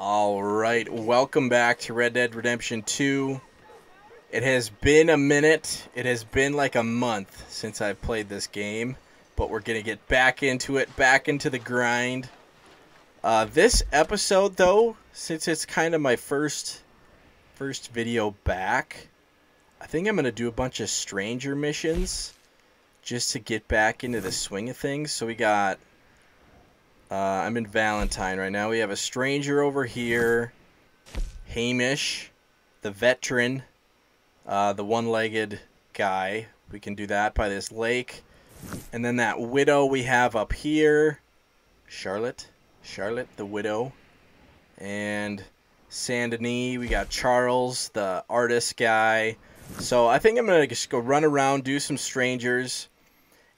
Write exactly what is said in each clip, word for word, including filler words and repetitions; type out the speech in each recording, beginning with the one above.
All right, welcome back to Red Dead Redemption two. It has been a minute. It has been like a month since I played this game, but we're going to get back into it, back into the grind. Uh, this episode, though, since it's kind of my first, first video back, I think I'm going to do a bunch of stranger missions just to get back into the swing of things. So we got... Uh, I'm in Valentine right now. We have a stranger over here, Hamish, the veteran, uh, the one-legged guy. We can do that by this lake. And then that widow we have up here, Charlotte, Charlotte, the widow. And Saint Denis, we got Charles, the artist guy. So I think I'm going to just go run around, do some strangers,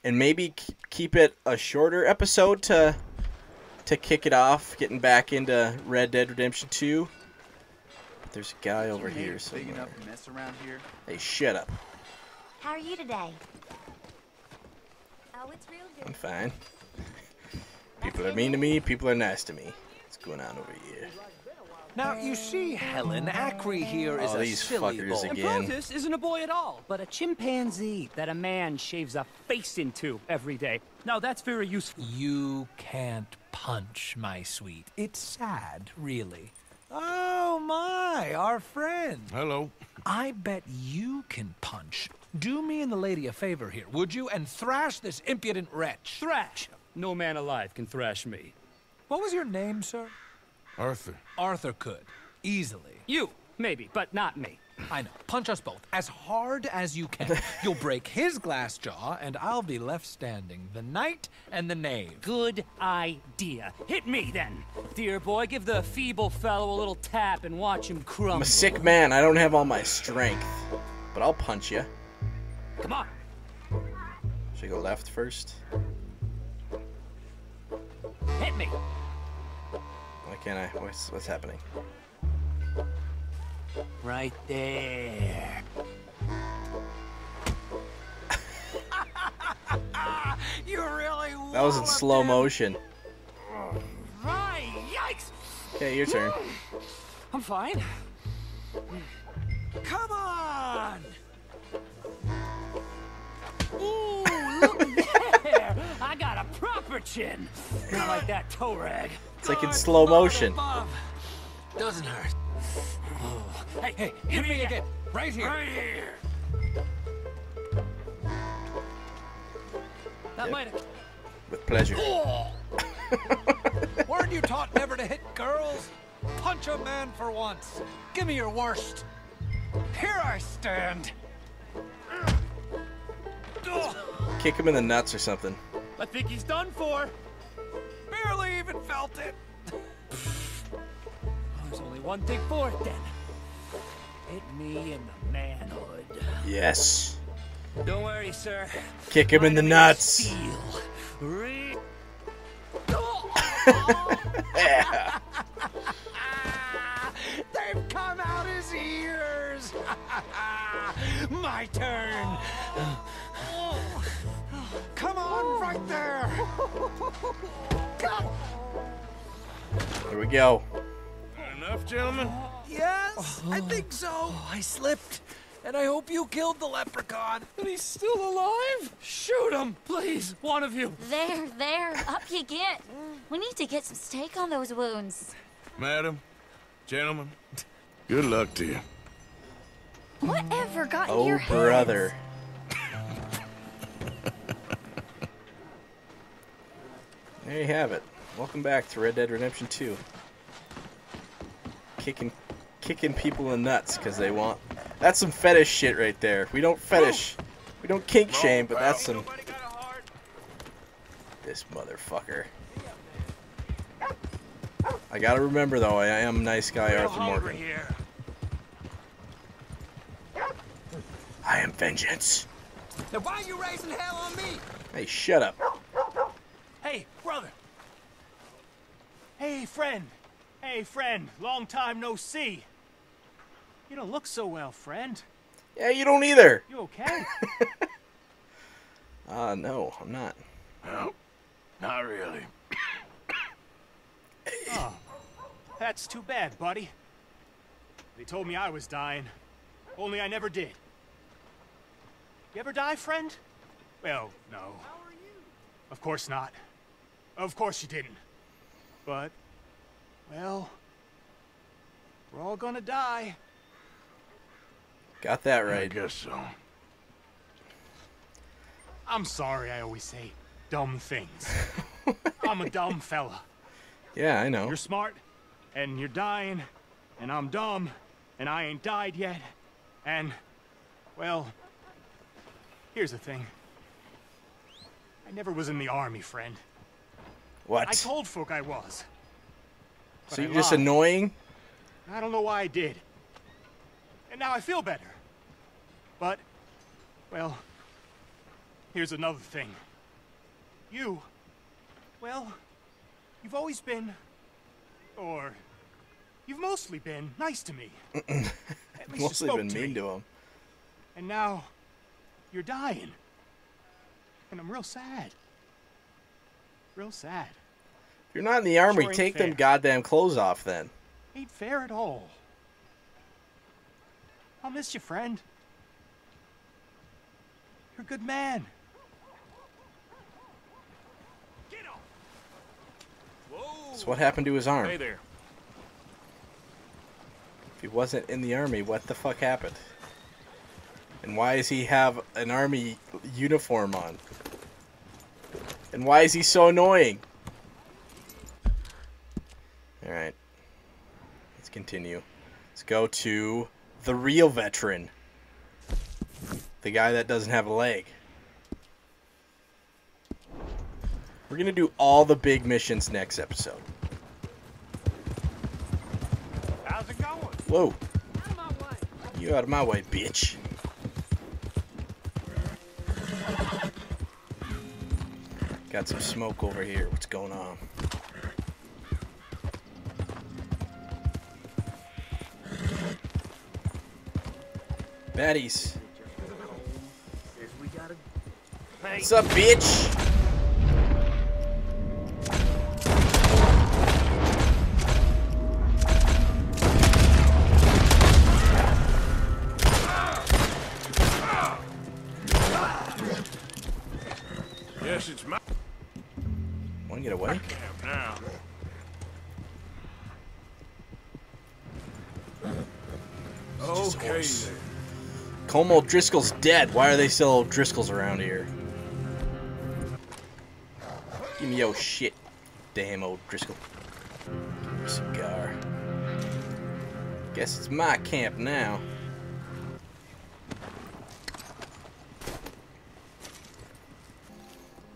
and maybe keep it a shorter episode to... to kick it off, getting back into Red Dead Redemption two. But there's a guy over here somewhere. Big enough mess around here. Hey, shut up. How are you today? Oh, it's real good. I'm fine. People are mean to me, people are nice to me. What's going on over here? Now, you see, Helen Ackree here is oh, a these silly fuckers boy. Again. Andropus isn't a boy at all, but a chimpanzee that a man shaves a face into every day. Now, that's very useful. You can't punch, my sweet. It's sad, really. Oh, my, our friend. Hello. I bet you can punch. Do me and the lady a favor here, would you? And thrash this impudent wretch. Thrash? No man alive can thrash me. What was your name, sir? Arthur. Arthur could. Easily. You, maybe, but not me. I know. Punch us both. As hard as you can. You'll break his glass jaw, and I'll be left standing. The knight and the knave. Good idea. Hit me, then. Dear boy, give the feeble fellow a little tap and watch him crumble. I'm a sick man. I don't have all my strength. But I'll punch you. Come on. Should I go left first? Hit me. Why can't I? What's, what's happening? Right there. You really that was in slow motion. Right, yikes! Okay, your turn. I'm fine. Come on! Ooh, look there! I got a proper chin. Not like that toe rag. It's like in slow motion. Doesn't hurt. Oh. Hey, hey, hit me again. Right here. Right here. That yep. might have... With pleasure. Oh. Weren't you taught never to hit girls? Punch a man for once. Give me your worst. Here I stand. Kick him in the nuts or something. I think he's done for. Barely even felt it. There's only one thing for it, then. Hit me in the manhood. Yes. Don't worry, sir. Kick him in the nuts. Re yeah. They've come out his ears. My turn. Come on, right there. Go. There we go. Enough, gentlemen? Yes, I think so. I slipped, and I hope you killed the leprechaun. And he's still alive? Shoot him, please, one of you. There, there, up you get. We need to get some steak on those wounds. Madam, gentlemen, good luck to you. Whatever got oh, in your head? Oh, brother. There you have it. Welcome back to Red Dead Redemption two. Kicking, kicking people in nuts because they want. That's some fetish shit right there. We don't fetish, we don't kink shame, but that's some. This motherfucker. I gotta remember though, I am nice guy Arthur Morgan. I am vengeance. Now why are you raising hell on me? Hey, shut up. Hey, brother. Hey, friend. Hey, friend. Long time no see. You don't look so well, friend. Yeah, you don't either. You okay? uh, no, I'm not. No, not really. Oh. That's too bad, buddy. They told me I was dying. Only I never did. You ever die, friend? Well, no. How are you? Of course not. Of course you didn't. But, well, we're all gonna die. Got that right. I guess so. I'm sorry I always say dumb things. I'm a dumb fella. Yeah, I know. You're smart, and you're dying, and I'm dumb, and I ain't died yet, and, well, here's the thing. I never was in the army, friend. What? I told folk I was. So you're just annoying? I don't know why I did. And now I feel better. But, well, here's another thing. You, well, you've always been, or you've mostly been nice to me. At least mostly you been to mean me. to him. And now you're dying. And I'm real sad. Real sad. If you're not in the army, sure take fair. them goddamn clothes off then. Ain't fair at all. I'll miss you, friend. You're a good man. Get off. Whoa. So what happened to his arm? Hey there. If he wasn't in the army, what the fuck happened? And why does he have an army uniform on? And why is he so annoying? Alright. Let's continue. Let's go to... the real veteran. The guy that doesn't have a leg. We're going to do all the big missions next episode. How's it going? Whoa. Out of my way. You out of my way, bitch. Got some smoke over here. What's going on? Baddies. What's up, bitch? Yes, it's my one. Get away now. Okay. Como O'Driscoll's dead. Why are they still O'Driscolls around here? Give me your shit. Damn O'Driscoll. Cigar. Guess it's my camp now.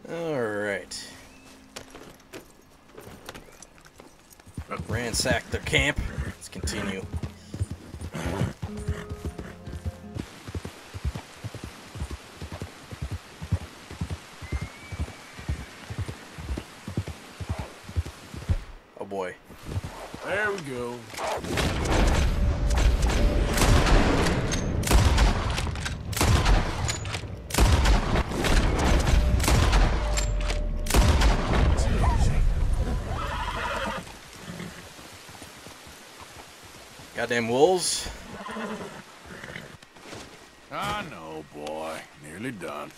Alright. Ransack their camp. Let's continue. There we go. Goddamn wolves. I know, boy. Nearly done.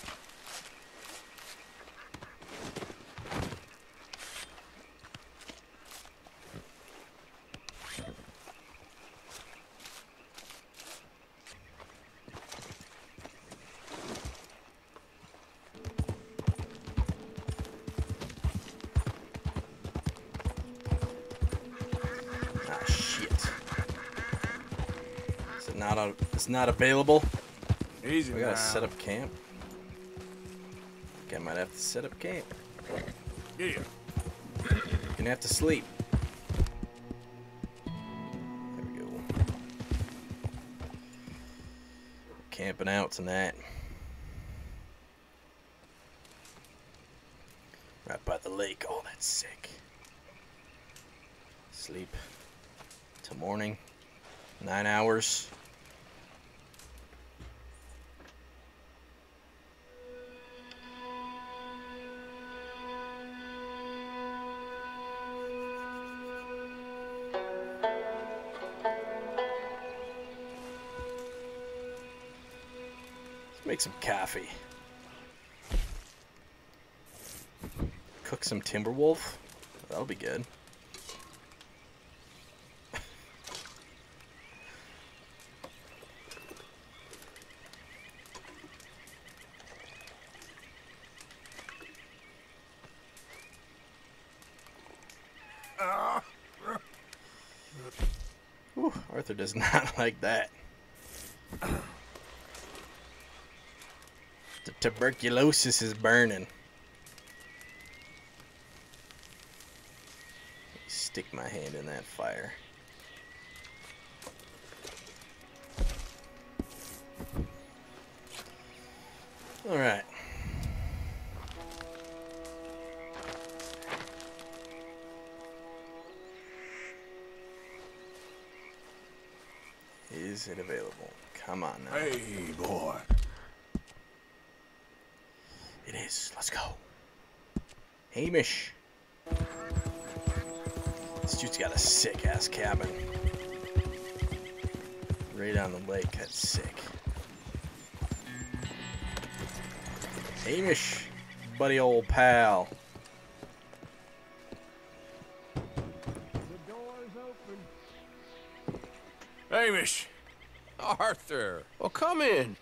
Not a, it's not available. Easy. We gotta now. set up camp. I, I might have to set up camp. Yeah. Gonna have to sleep. There we go. Camping out tonight. Right by the lake. Oh, that's sick. Sleep till morning. Nine hours. Make some coffee. Cook some Timberwolf. That'll be good. Ooh, Arthur does not like that. The tuberculosis is burning. Stick my hand in that fire. All right. Is it available? Come on now. Hey, boy. It is. Let's go. Hamish. This dude's got a sick-ass cabin. Right on the lake. That's sick. Hamish, buddy old pal. The door's open. Hamish. Arthur. Well, come in.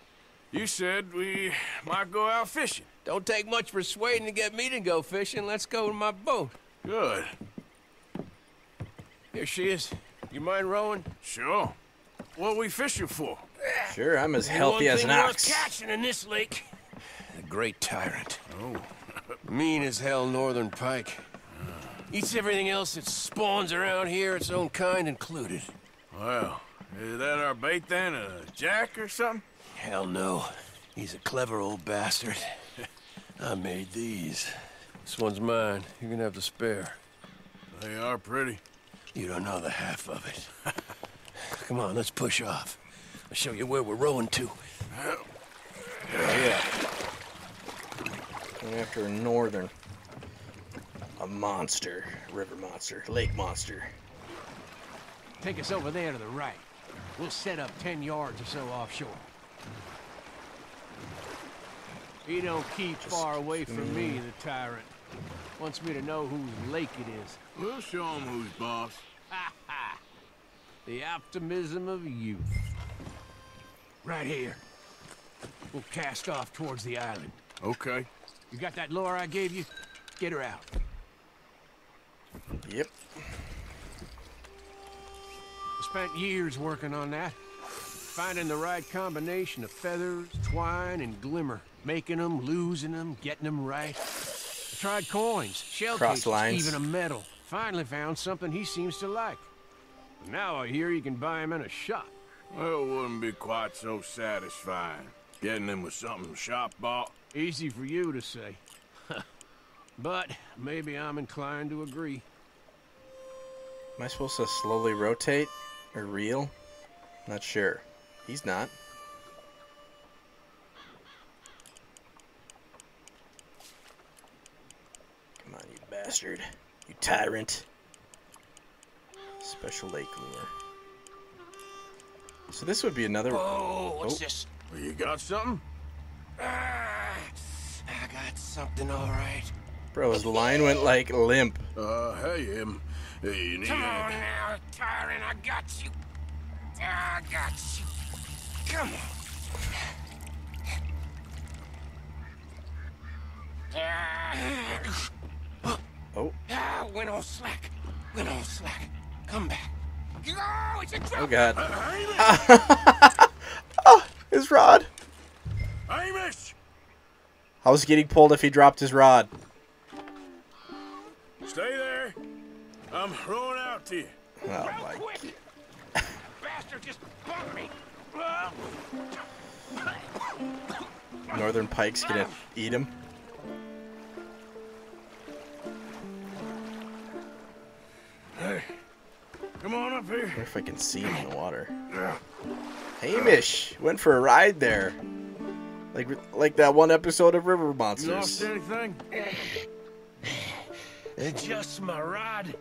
You said we might go out fishing. Don't take much persuading to get me to go fishing. Let's go to my boat. Good. Here she is. You mind rowing? Sure. What are we fishing for? Sure, I'm as healthy as an ox. One thing worth catching in this lake. The great tyrant. Oh. Mean as hell northern pike. Eats everything else that spawns around here, its own kind included. Wow. Is that our bait then? A jack or something? Hell no. He's a clever old bastard. I made these. This one's mine. You're gonna have the spare. They are pretty. You don't know the half of it. Come on, let's push off. I'll show you where we're rowing to. Oh, yeah. Going after a northern. A monster. River monster. Lake monster. Take us over there to the right. We'll set up ten yards or so offshore. He don't keep Just far away from me, me, the tyrant. Wants me to know whose lake it is. We'll show him who's boss. Ha ha! The optimism of youth. Right here. We'll cast off towards the island. Okay. You got that lure I gave you? Get her out. Yep. I spent years working on that. Finding the right combination of feathers, twine, and glimmer. Making them, losing them, getting them right. Tried coins, shell cases, even a medal. Finally found something he seems to like. Now I hear you can buy him in a shop. Well, it wouldn't be quite so satisfying. Getting him with something shop bought. Easy for you to say. But maybe I'm inclined to agree. Am I supposed to slowly rotate or reel? Not sure. He's not. Bastard, you tyrant. Special lake lure. So this would be another. Oh, what's oh. this? Well, you got something? Ah, I got something, all right. Bro, his line went like limp. Uh, hey him. Hey, you need Come on it. now, tyrant. I got you. I got you. Come on. Oh. Ah, went all slack. Went all slack. Come back. Oh, it's a trap. Oh, God. Uh, oh, his rod. Hamish. I was getting pulled if he dropped his rod. Stay there. I'm throwing out to you. Oh, Real my quick. Bastard just bumped me. Northern pike's gonna eat him. Hey, come on up here. I wonder if I can see him in the water. Hamish went for a ride there, like like that one episode of River Monsters. You lost anything? Just my rod.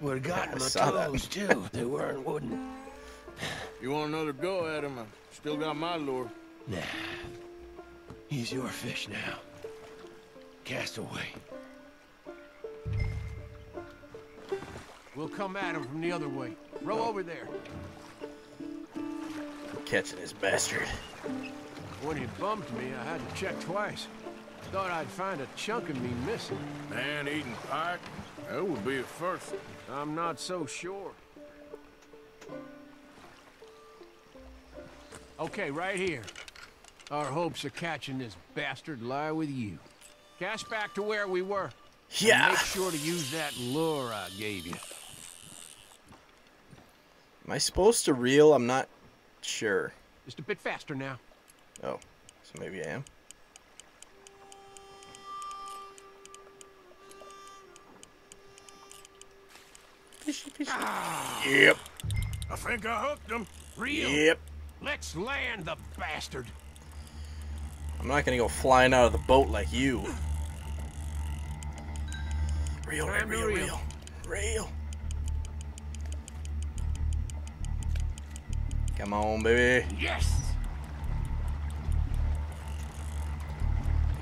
Would have gotten yeah, my toes too. They weren't wooden. You want another go at him? I still got my lure. Nah. He's your fish now. Cast away. We'll come at him from the other way. Row oh. over there. I'm catching this bastard. When he bumped me, I had to check twice. Thought I'd find a chunk of me missing. Man eating pike? That would be a first. I'm not so sure. Okay, right here. Our hopes of catching this bastard lie with you. Cast back to where we were. Yeah. Make sure to use that lure I gave you. Am I supposed to reel? I'm not sure. Just a bit faster now. Oh, so maybe I am. Fishy, fishy. Ah, yep. I think I hooked him. Reel. Yep. Let's land the bastard. I'm not gonna go flying out of the boat like you. Reel, reel, reel, reel, reel. Come on, baby. Yes.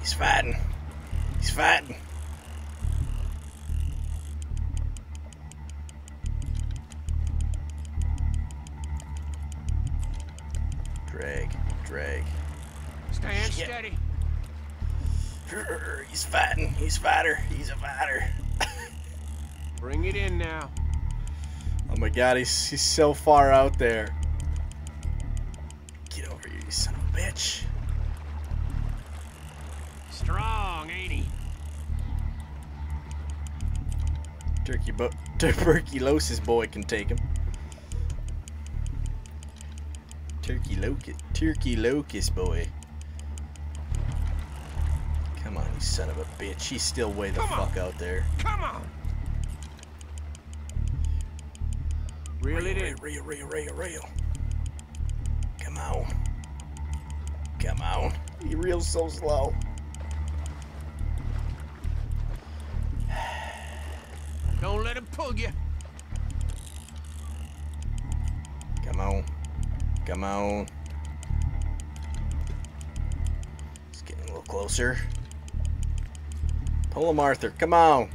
He's fighting. He's fighting. Drag, drag. Stand Shit. steady. He's fighting. He's fighter. He's a fighter. Bring it in now. Oh my God, he's he's so far out there. Get over here, you son of a bitch. Strong, ain't he? Turkey bo tuberculosis boy can take him. Turkey locust, turkey locust boy. Come on, you son of a bitch. He's still way the Come fuck on. out there. Come on. Reel, reel it in. Reel, reel, reel, reel. Come on. Come on. He reels so slow. Don't let him pull you. Come on. Come on. It's getting a little closer. Pull him, Arthur. Come on.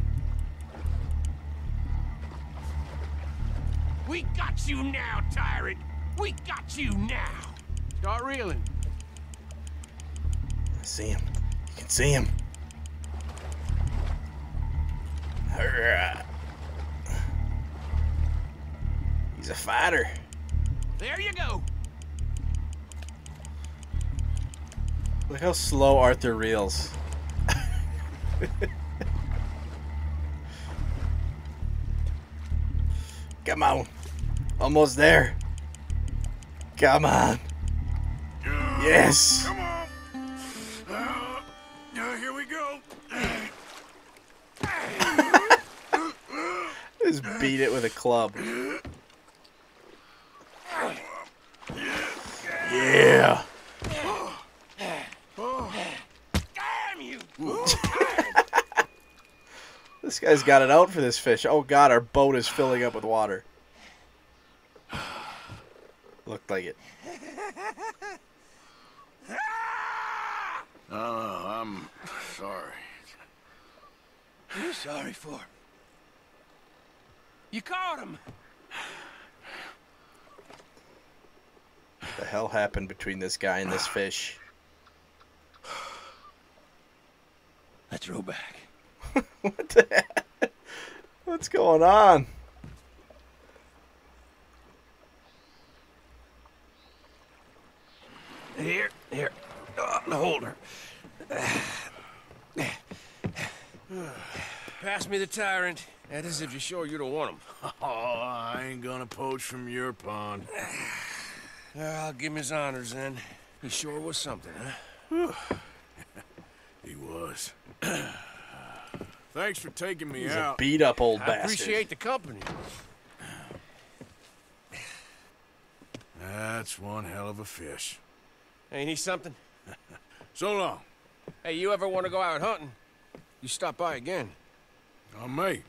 We got you now, tyrant. We got you now. Start reeling. I see him. You can see him. He's a fighter. There you go. Look how slow Arthur reels. Come on. Almost there. Come on. Yes. Come on. Uh, uh, here we go. Just beat it with a club. Yeah. This guy's got it out for this fish. Oh God, our boat is filling up with water. Looked like it. Oh, I'm sorry. What are you sorry for? You caught him. What the hell happened between this guy and this fish? Let's row back. What the heck? What's going on? Here, here. Oh, hold her. Pass me the tyrant. That is if you're sure you don't want him. Oh, I ain't gonna poach from your pond. Well, I'll give him his honors then. He sure was something, huh? He was. Thanks for taking me He's out. A beat up old I bastard. I appreciate the company. That's one hell of a fish. Ain't he something? So long. Hey, you ever want to go out hunting? You stop by again. I may.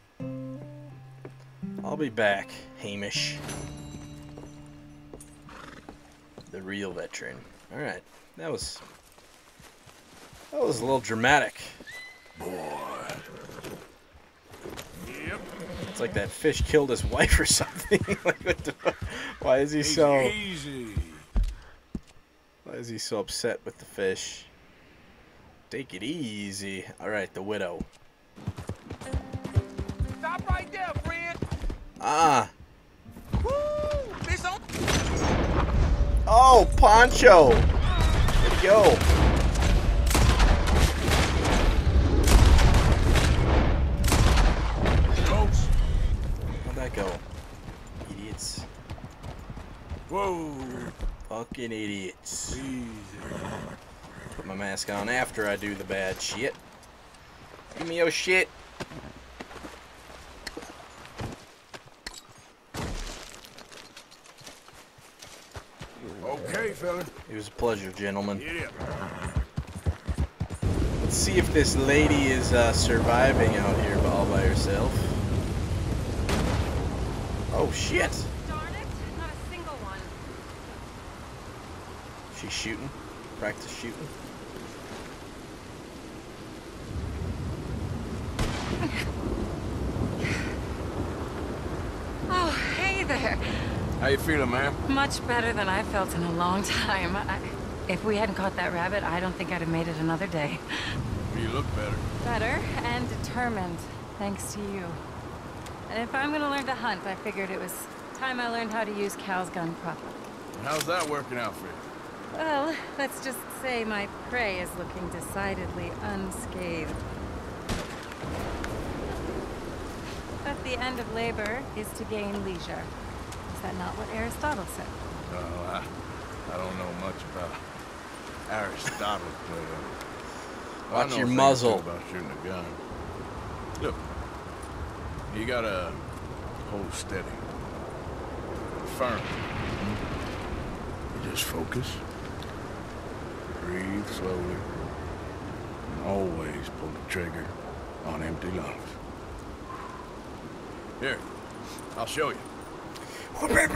I'll be back, Hamish. The real veteran. All right, that was that was a little dramatic. Boy. Yep. It's like that fish killed his wife or something. Like, what the fuck? Why is he so? Easy. Why is he so upset with the fish? Take it easy. All right, the widow. Stop right there, friend. Ah. Woo! This on. Oh, Pancho. There you go. How'd that go? Idiots. Whoa. Fucking idiots. Easy. Put my mask on after I do the bad shit. Give me your shit. Okay, fella. It was a pleasure, gentlemen. Yeah. Let's see if this lady is uh, surviving out here all by herself. Oh shit! Darn it, not a single one. She's shooting. Practice shooting. Oh, hey there. How you feeling, ma'am? Much better than I felt in a long time. I, if we hadn't caught that rabbit, I don't think I'd have made it another day. You look better. Better and determined, thanks to you. And if I'm gonna learn to hunt, I figured it was time I learned how to use Cal's gun properly. How's that working out for you? Well, let's just say my prey is looking decidedly unscathed. But the end of labor is to gain leisure. Is that not what Aristotle said? Oh, I, I don't know much about Aristotle, but... Watch your muzzle. About shooting a gun. Look, you gotta hold steady. Firm. You just focus. Breathe slowly, and always pull the trigger on empty lungs. Here, I'll show you. Okay,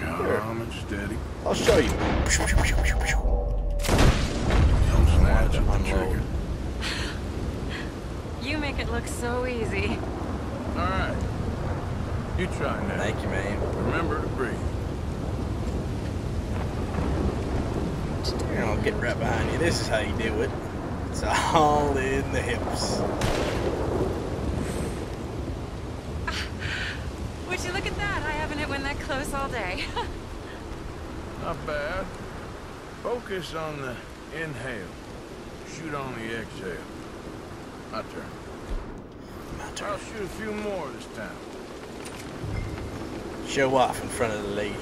calm and steady. I'll show you. Don't snatch at the trigger. You make it look so easy. All right, you try now. Thank you, man. Remember to breathe. I'll get right behind you. This is how you do it. It's all in the hips. Would you look at that? I haven't hit one that close all day. Not bad. Focus on the inhale. Shoot on the exhale. My turn. My turn. I'll shoot a few more this time. Show off in front of the lady.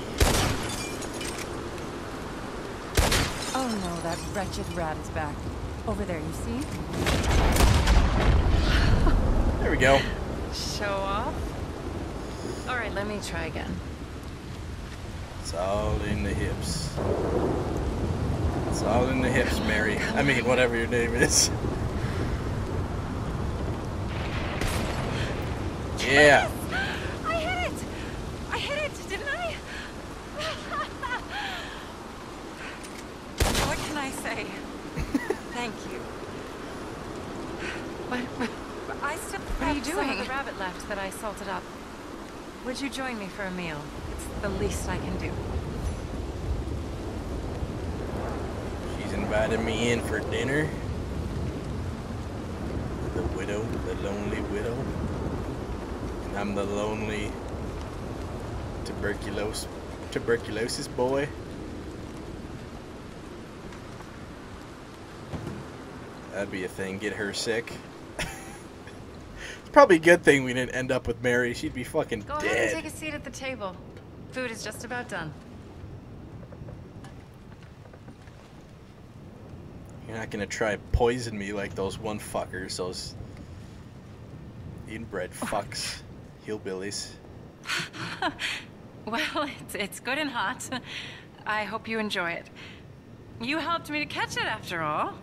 Oh no, that wretched rat is back. Over there, you see? There we go. Show off. All right, let me try again. It's all in the hips. It's all in the hips, Mary. I mean, whatever your name is. Yeah. I hit it. I hit it, didn't I? What can I say? Thank you. But, but, but I still have some of the rabbit left that I salted up. Would you join me for a meal? It's the least I can do. She's invited me in for dinner. The widow, the lonely widow. And I'm the lonely tuberculosis, tuberculosis boy. That'd be a thing, get her sick. Probably a good thing we didn't end up with Mary. She'd be fucking dead. Go ahead and take a seat at the table. Food is just about done. You're not gonna try poison me like those one fuckers, those inbred fucks, hillbillies. Well, it's, it's good and hot. I hope you enjoy it. You helped me to catch it after all.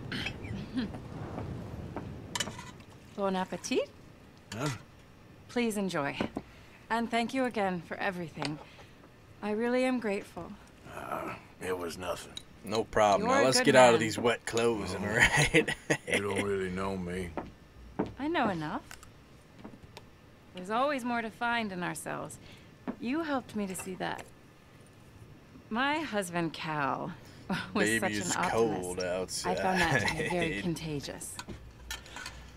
Bon appetit. Huh? Please enjoy. And thank you again for everything. I really am grateful. Uh, it was nothing. No problem. You're now let's get man. out of these wet clothes, am I right? You don't really know me. I know enough. There's always more to find in ourselves. You helped me to see that. My husband, Cal, was Baby's such an optimist. Cold outside. I found that to be very contagious.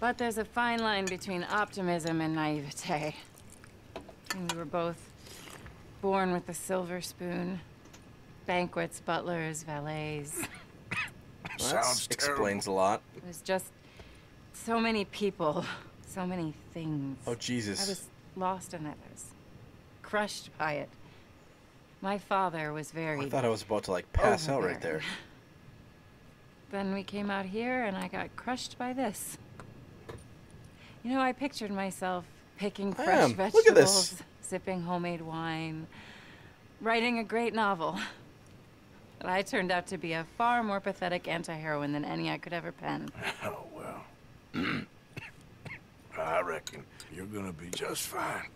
But there's a fine line between optimism and naivete. And we were both born with a silver spoon. Banquets, butlers, valets. Well, that explains a lot. It was just so many people, so many things. Oh, Jesus. I was lost in it. I was crushed by it. My father was very... I thought I was about to, like, pass out right there. Then we came out here, and I got crushed by this. You know, I pictured myself picking fresh vegetables, sipping homemade wine, writing a great novel. But I turned out to be a far more pathetic anti-heroine than any I could ever pen. Oh, well. I reckon you're gonna be just fine.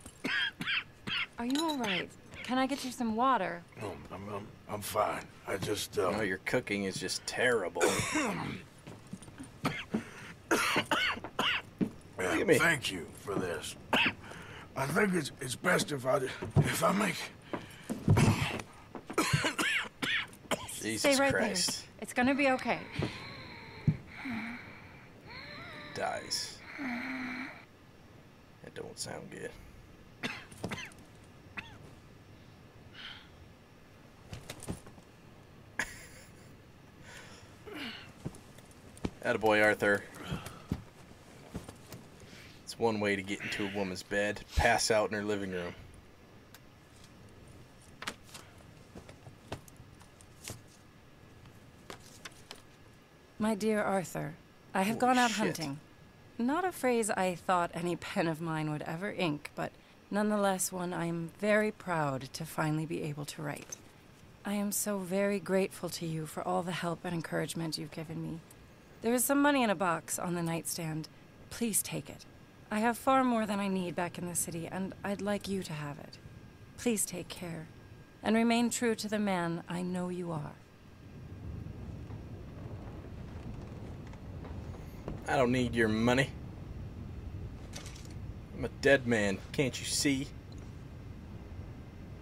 Are you all right? Can I get you some water? No, I'm, I'm, I'm fine. I just, uh... No, your cooking is just terrible. Yeah, thank you for this. I think it's, it's best if I, if I make... Jesus Stay right Christ. There. It's gonna be okay. Dies. That don't sound good. Attaboy, Arthur. It's one way to get into a woman's bed. Pass out in her living room. My dear Arthur, I have Holy gone out shit. hunting. Not a phrase I thought any pen of mine would ever ink, but nonetheless one I am very proud to finally be able to write. I am so very grateful to you for all the help and encouragement you've given me. There is some money in a box on the nightstand. Please take it. I have far more than I need back in the city, and I'd like you to have it. Please take care, and remain true to the man I know you are. I don't need your money. I'm a dead man, can't you see?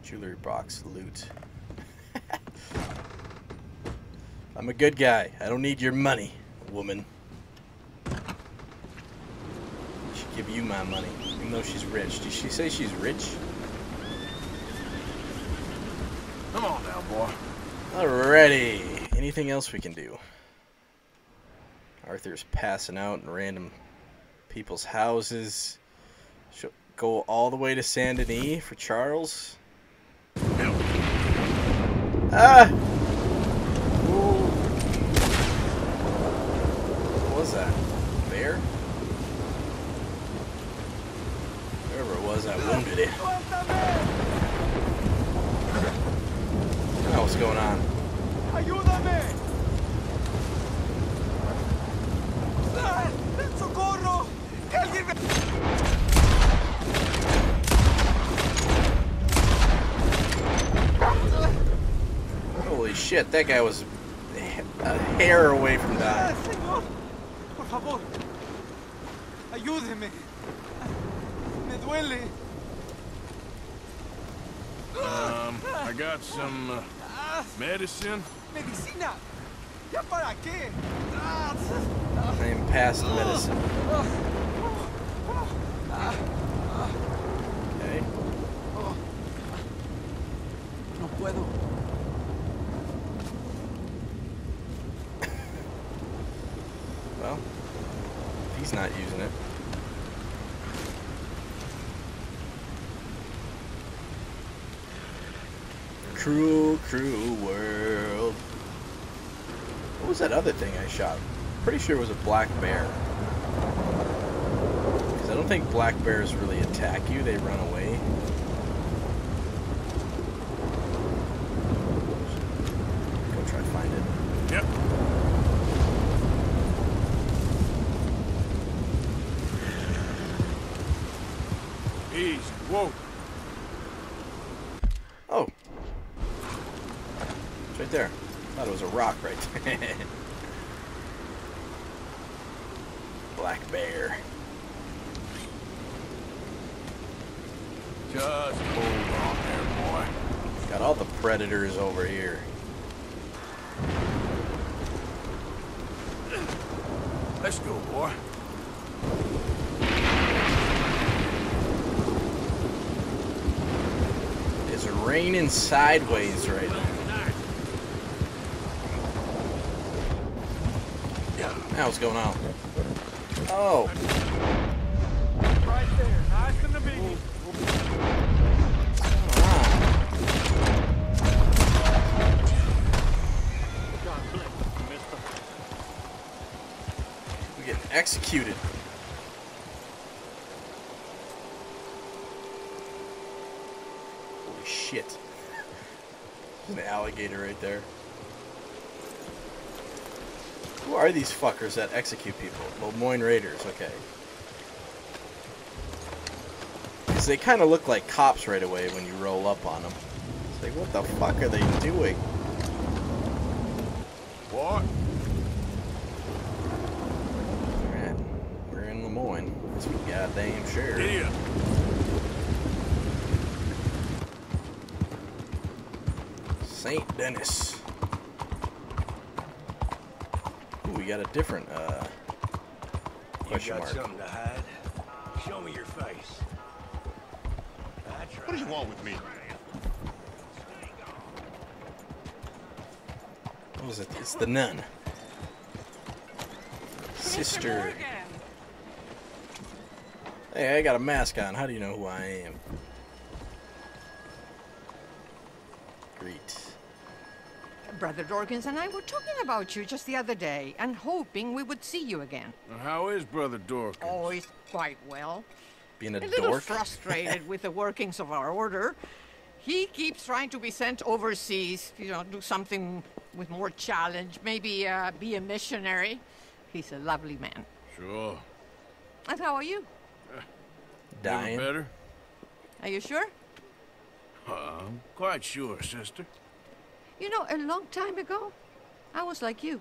Jewelry box loot. I'm a good guy. I don't need your money. Woman. She give you my money, even though she's rich. Did she say she's rich? Come on now, boy. Alrighty. Anything else we can do? Arthur's passing out in random people's houses. She'll go all the way to Saint Denis for Charles. No. Ah! Was that bear? Wherever it was, I wounded it. I don't know what's going on. Holy shit! That guy was a hair away from dying. Ayúdeme. Me duele. Um, I got some uh, medicine. Medicina. Ya para qué? I am past medicine. Okay. No puedo. Well, he's not using it. Cruel, cruel world. What was that other thing I shot? Pretty sure it was a black bear. Because I don't think black bears really attack you, they run away. Go try to find it. Yep. Easy. Whoa. Oh. It's right there. I thought it was a rock right there. Black bear. Just hold on there, boy. Got all the predators over here. Let's go, boy. It's raining sideways right now. Now what's going on? Oh. Right there, nice and immediate. We get executed. Holy shit. There's an alligator right there. Who are these fuckers that execute people? Lemoyne Raiders, okay. Because they kind of look like cops right away when you roll up on them. It's like, what the fuck are they doing? What? Alright, we're in Lemoyne. That's for goddamn sure. Yeah. Saint Denis. Ooh, we got a different uh, question you got mark. Something to hide. Show me your face. What do you want with me? What was it? It's the nun. Sister. Hey, I got a mask on. How do you know who I am? Greet. Brother Dorkins and I were talking about you just the other day and hoping we would see you again. How is Brother Dorkins? Oh, he's quite well. Being a, a little dork. Frustrated with the workings of our order. He keeps trying to be sent overseas, you know, do something with more challenge, maybe uh, be a missionary. He's a lovely man. Sure. And how are you? Uh, Dying. Better. Are you sure? Uh, I'm quite sure, sister. You know, a long time ago, I was like you.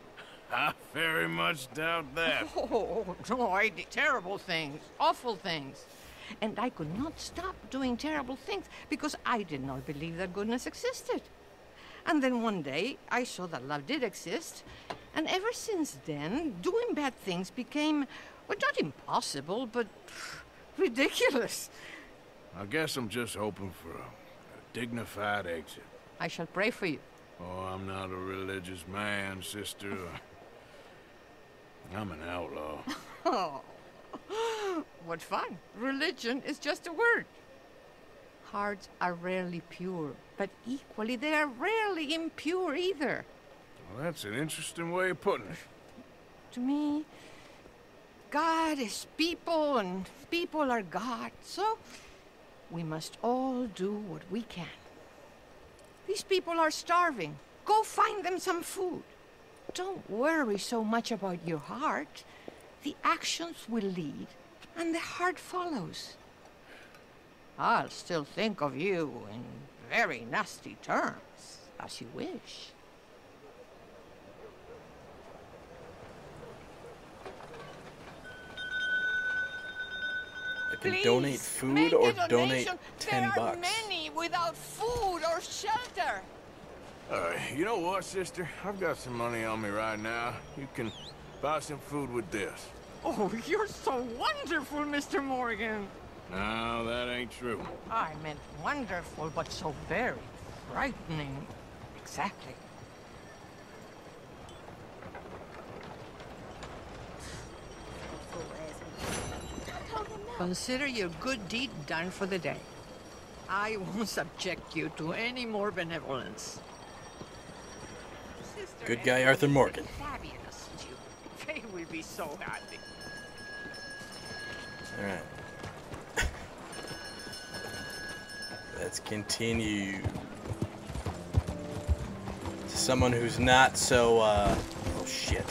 I very much doubt that. Oh, no, I did terrible things, awful things. And I could not stop doing terrible things because I did not believe that goodness existed. And then one day, I saw that love did exist. And ever since then, doing bad things became, well, not impossible, but ridiculous. I guess I'm just hoping for a, a dignified exit. I shall pray for you. Oh, I'm not a religious man, sister. I'm an outlaw. Oh, what fun. Religion is just a word. Hearts are rarely pure, but equally they are rarely impure either. Well, that's an interesting way of putting it. To me, God is people and people are God, so we must all do what we can. These people are starving. Go find them some food. Don't worry so much about your heart. The actions will lead, and the heart follows. I'll still think of you in very nasty terms, as you wish. I can Please, donate food or donate ten bucks. There are many without food or shelter. Uh, you know what, sister? I've got some money on me right now. You can buy some food with this. Oh, you're so wonderful, Mister Morgan. No, that ain't true. I meant wonderful, but so very frightening. Exactly. Consider your good deed done for the day. I won't subject you to any more benevolence. Sister, good guy Arthur Morgan. Fabulous, they will be so happy. All right. Let's continue. To someone who's not so. Uh... Oh shit!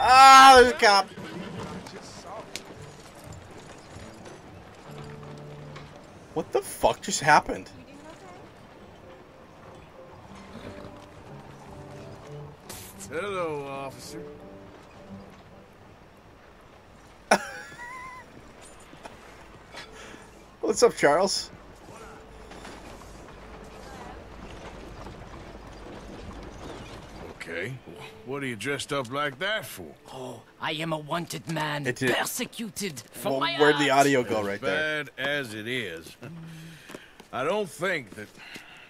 Ah, there's a cop. What the fuck just happened? Hello, officer. What's up, Charles? Okay. What are you dressed up like that for? Oh, I am a wanted man, it persecuted for well, my art. Where'd the audio go right there? As bad as it is, I don't think that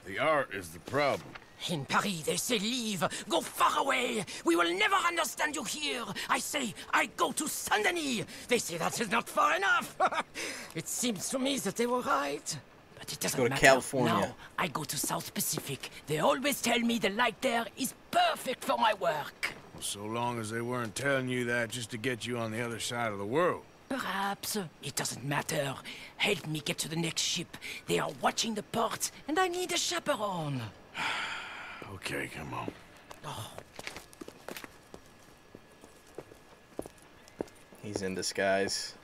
the art is the problem. In Paris, they say leave, go far away. We will never understand you here. I say, I go to Saint Denis. They say that is not far enough. It seems to me that they were right. But it doesn't matter. Let's go to California. Now, I go to South Pacific. They always tell me the light there is perfect for my work. Well, so long as they weren't telling you that just to get you on the other side of the world. Perhaps. It doesn't matter. Help me get to the next ship. They are watching the port, and I need a chaperone. Okay, come on. Oh. He's in disguise.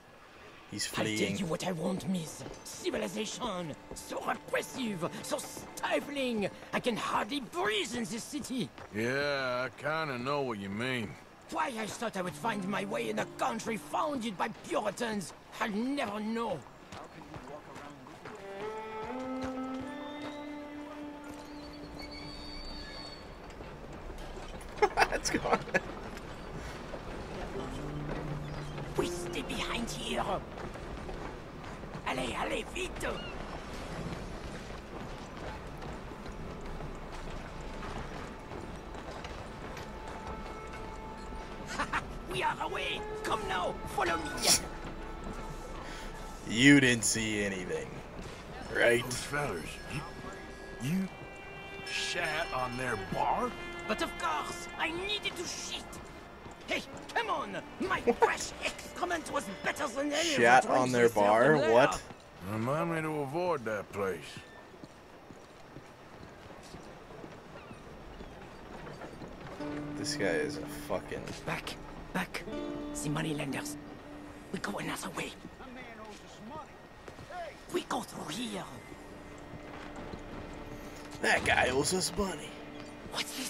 He's fleeing. I tell you what I won't miss. Civilization. So oppressive. So stifling. I can hardly breathe in this city. Yeah, I kind of know what you mean. Why I thought I would find my way in a country founded by Puritans. I'll never know. Let's go on. We stay behind here. Allez, allez, vite. We are away. Come now, follow me. You didn't see anything, right? Those fellas, you, you shat on their bar? But of course, I needed to shit. Hey, come on! My fresh excrement was better than any. Shat on their bar? What? Remind me to avoid that place. This guy is a fucking... Back, back. The moneylenders. We go another way. A man owes us money. Hey. We go through here. That guy owes us money. What's this?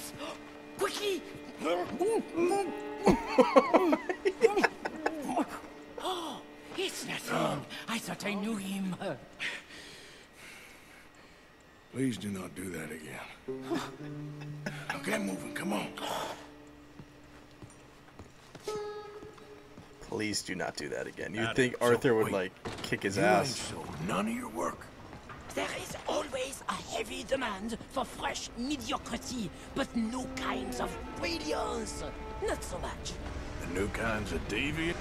Quickly! Oh, it's nothing. I thought I knew him. Please do not do that again. Okay, moving. Come on. Please do not do that again. You'd think Arthur would like kick his ass. So none of your work. There is always a heavy demand for fresh mediocrity, but new kinds of brilliance. Not so much. The new kinds of deviant?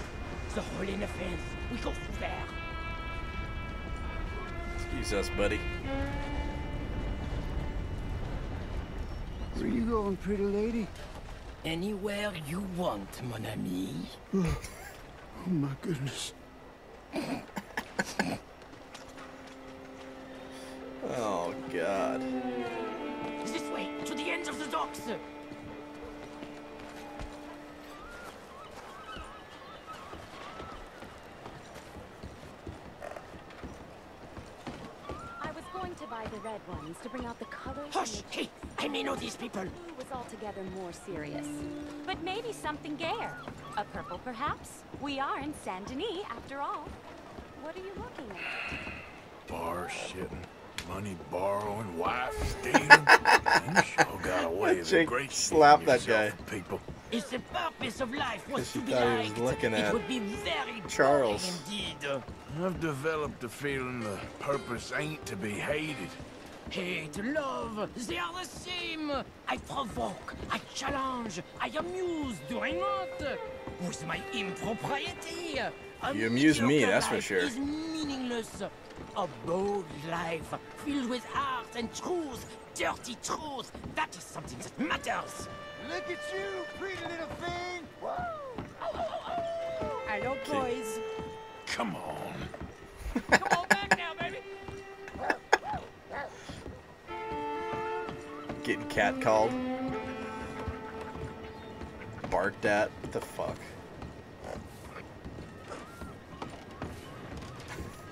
The hole in the fence. We go through there. Excuse us, buddy. Where are you going, pretty lady? Anywhere you want, mon ami. Oh, oh my goodness. Oh, God. This way, to the end of the docks. I was going to buy the red ones to bring out the colors. Hush! Hey, I may know these people. Blue was altogether more serious. But maybe something gayer. A purple, perhaps? We are in Saint Denis, after all. What are you looking at? Bar shitting. Money borrowing, wife stealing. All got away. Jake great slap that guy. People. If the purpose of life was to be liked, looking at it would be very Charles. Indeed. I've developed the feeling the purpose ain't to be hated. Hate, love, they are the same. I provoke, I challenge, I amuse, do I not? With my impropriety. A you amuse me, that's for sure. Is meaningless. A bold life, filled with art and truth, dirty truth, that is something that matters. Look at you, pretty little thing. Woo! Oh, oh, oh. Hello, boys. Come on. Come on back now, baby. Getting catcalled. Barked at. What the fuck?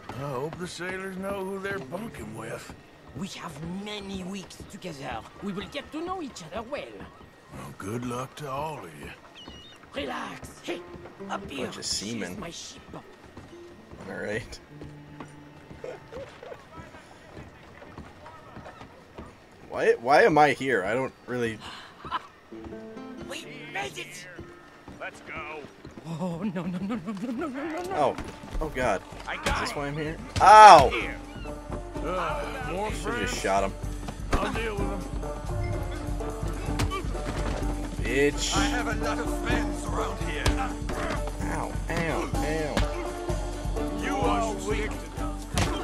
I hope the sailors know who they're bunking with. We have many weeks together. We will get to know each other well. Well, good luck to all of you. Relax. Hey, up here. Bunch of semen. My sheep. All right. Why? Why am I here? I don't really. We made it. Let's go. Oh no no no no no no no no. Oh, oh God. I got Is this why I'm here? Ow! Here. Uh, more friends. Just shot him. I'll deal with him. Bitch. I have a lot of friends around here. Ow! Ow! Ow! You are weak. Oh,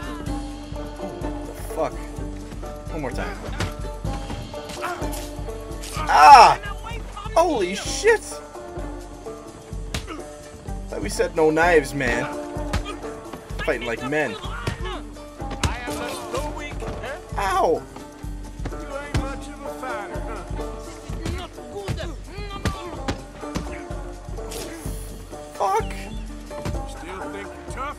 the fuck! One more time. Ah! Holy shit! Thought we said no knives, man. Fighting like men. Ow! You ain't much of a fighter, huh? Fuck! Still think you're tough?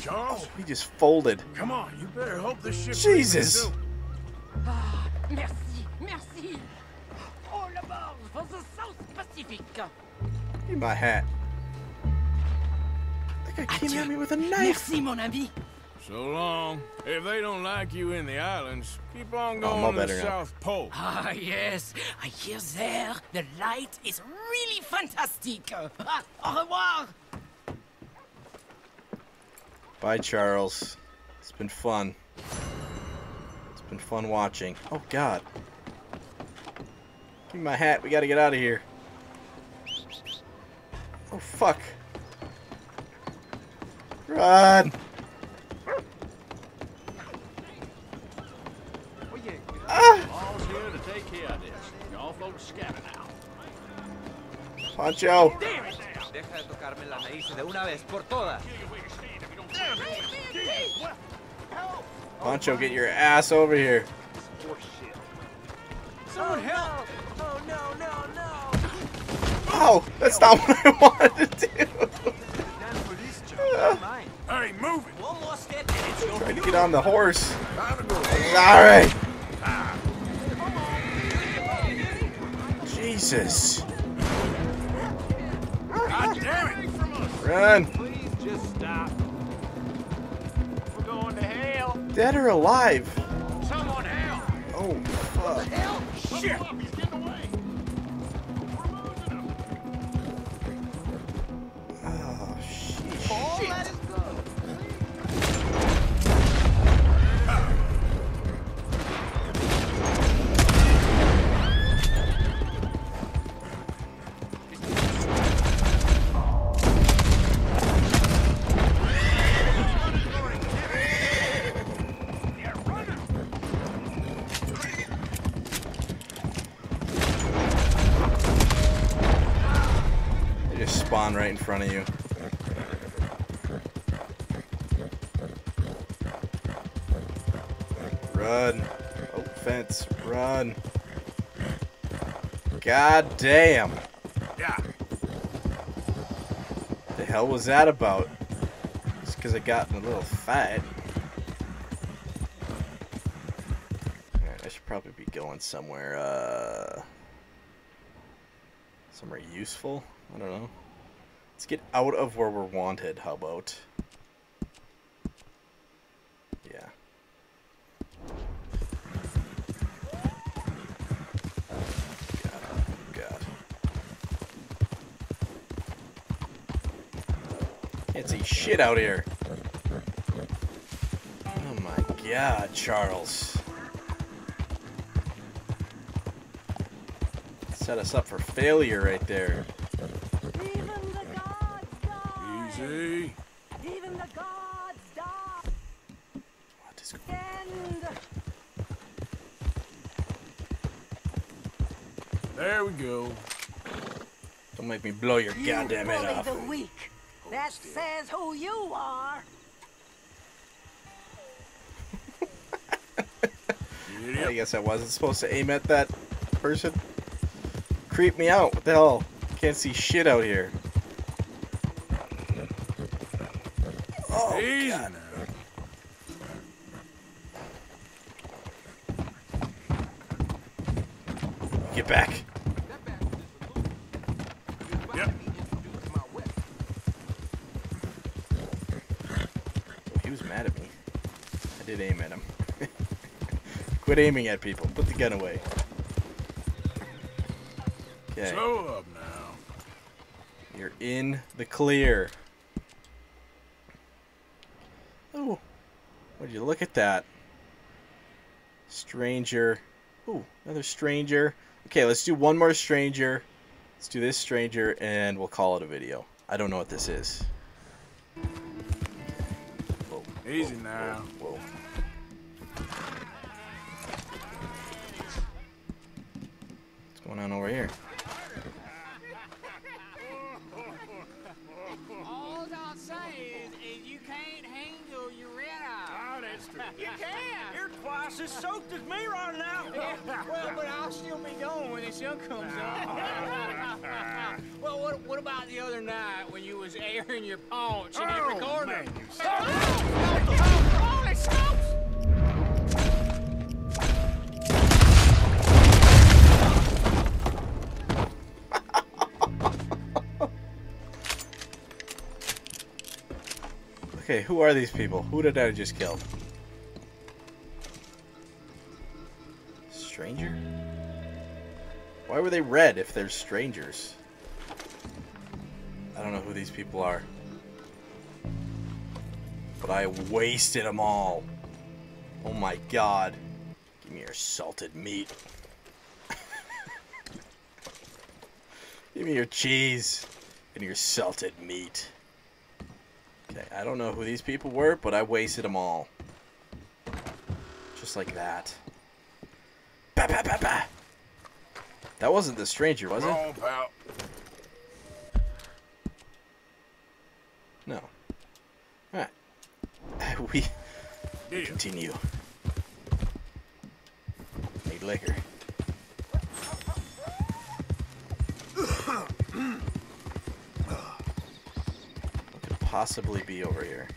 Charles? He just folded. Come on, you better hope this ship. Jesus! Ah, merci, merci. All aboard for the South Pacific. Give me my hat. That guy came at me with a knife. Merci, mon ami. So long. If they don't like you in the islands, keep on going oh, to the South Pole. Ah, yes. I hear there the light is really fantastic. Au revoir. Bye, Charles. It's been fun. It's been fun watching. Oh, God. Give me my hat. We gotta get out of here. Oh, fuck. Run! Pancho! Pancho, get your ass over here. Someone help! Oh no, no, no! Oh, that's not what I wanted to do! Hey, move it! One more step and it's over. Trying to get on the horse. Alright! Jesus! God damn it! Run! Please just stop. We're going to hell. Dead or alive? Someone help! Oh fuck! What the hell? Shit! He's getting away. We're losing him. Oh shit! All shit. That is right in front of you. Run. Oh, fence. Run. God damn. Yeah. The hell was that about? Just because I got in a little fight. Alright, I should probably be going somewhere, uh... somewhere useful? I don't know. Let's get out of where we're wanted, how about? Yeah. God, God. Can't see shit out here. Oh my God, Charles. Set us up for failure right there. Even the gods die. What is going on? There we go. Don't make me blow your you goddamn head off. The weak. That still. Says who you are. I guess I wasn't supposed to aim at that person. Creep me out. What the hell? Can't see shit out here. Easy now. Get back. Yep. Oh, he was mad at me. I did aim at him. Quit aiming at people. Put the gun away. Okay. Slow up now. You're in the clear. Oh, would you look at that? Stranger. Ooh, another stranger. Okay, let's do one more stranger. Let's do this stranger, and we'll call it a video. I don't know what this is. Whoa, easy whoa, now. Whoa, whoa. What's going on over here? All I'll say is, is you can't handle your red eye. Oh, that's true. You can. You're twice as soaked as me right now. Yeah. Well, but I'll still be going when the sun comes up. Well, what, what about the other night when you was airing your paunch in every corner? Man, you stop. Oh, oh, oh, oh, it stops. Okay, who are these people? Who did I just kill? Stranger? Why were they red if they're strangers? I don't know who these people are. But I wasted them all. Oh my god. Give me your salted meat. Give me your cheese and your salted meat. Okay, I don't know who these people were, but I wasted them all. Just like that. Bah, bah, bah, bah. That wasn't the stranger, was it? Come on, pal. No. Alright. We yeah. continue. Need liquor. Possibly be over here.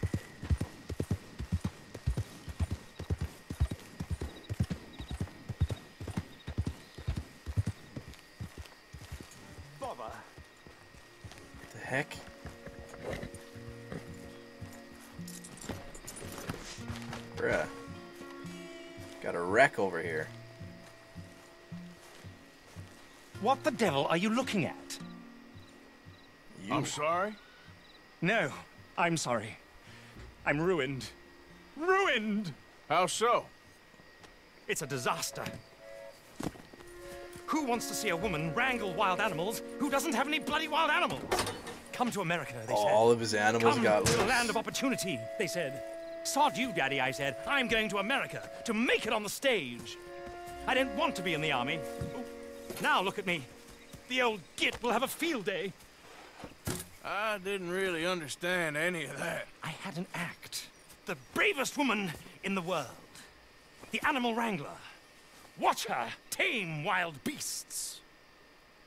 Baba. What the heck? Bruh. Got a wreck over here. What the devil are you looking at? You. I'm sorry? No, I'm sorry. I'm ruined. Ruined! How so? It's a disaster. Who wants to see a woman wrangle wild animals who doesn't have any bloody wild animals? Come to America, they said. All of his animals got loose. Come to the land of opportunity, they said. Sod you, Daddy, I said. I'm going to America to make it on the stage. I don't want to be in the army. Now look at me. The old git will have a field day. I didn't really understand any of that. I had an act. The bravest woman in the world. The animal wrangler. Watch her tame wild beasts.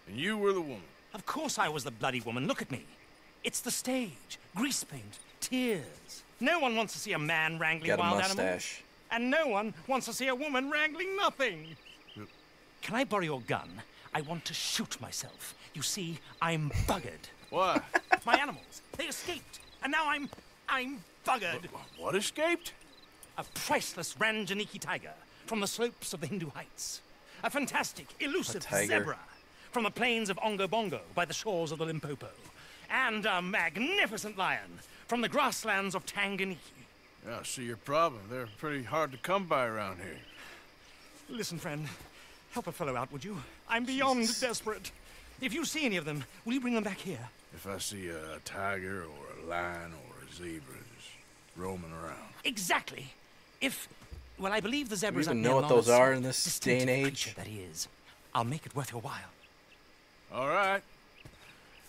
And you were the woman? Of course I was the bloody woman. Look at me. It's the stage. Grease paint. Tears. No one wants to see a man wrangling Got a wild mustache. animals. And no one wants to see a woman wrangling nothing. Yep. Can I borrow your gun? I want to shoot myself. You see, I'm buggered. What? My animals. They escaped. And now I'm... I'm buggered. What, what escaped? A priceless Ranjaniki tiger from the slopes of the Hindu Heights. A fantastic, elusive a zebra from the plains of Ongobongo by the shores of the Limpopo. And a magnificent lion from the grasslands of Tanganyika. Yeah, I see your problem. They're pretty hard to come by around here. Listen, friend. Help a fellow out, would you? I'm beyond Jesus. desperate. If you see any of them, will you bring them back here? If I see a, a tiger or a lion or a zebra just roaming around. Exactly. If, well, I believe the zebras... Do you even know what those are in this day and age? That is. I'll make it worth your while. All right,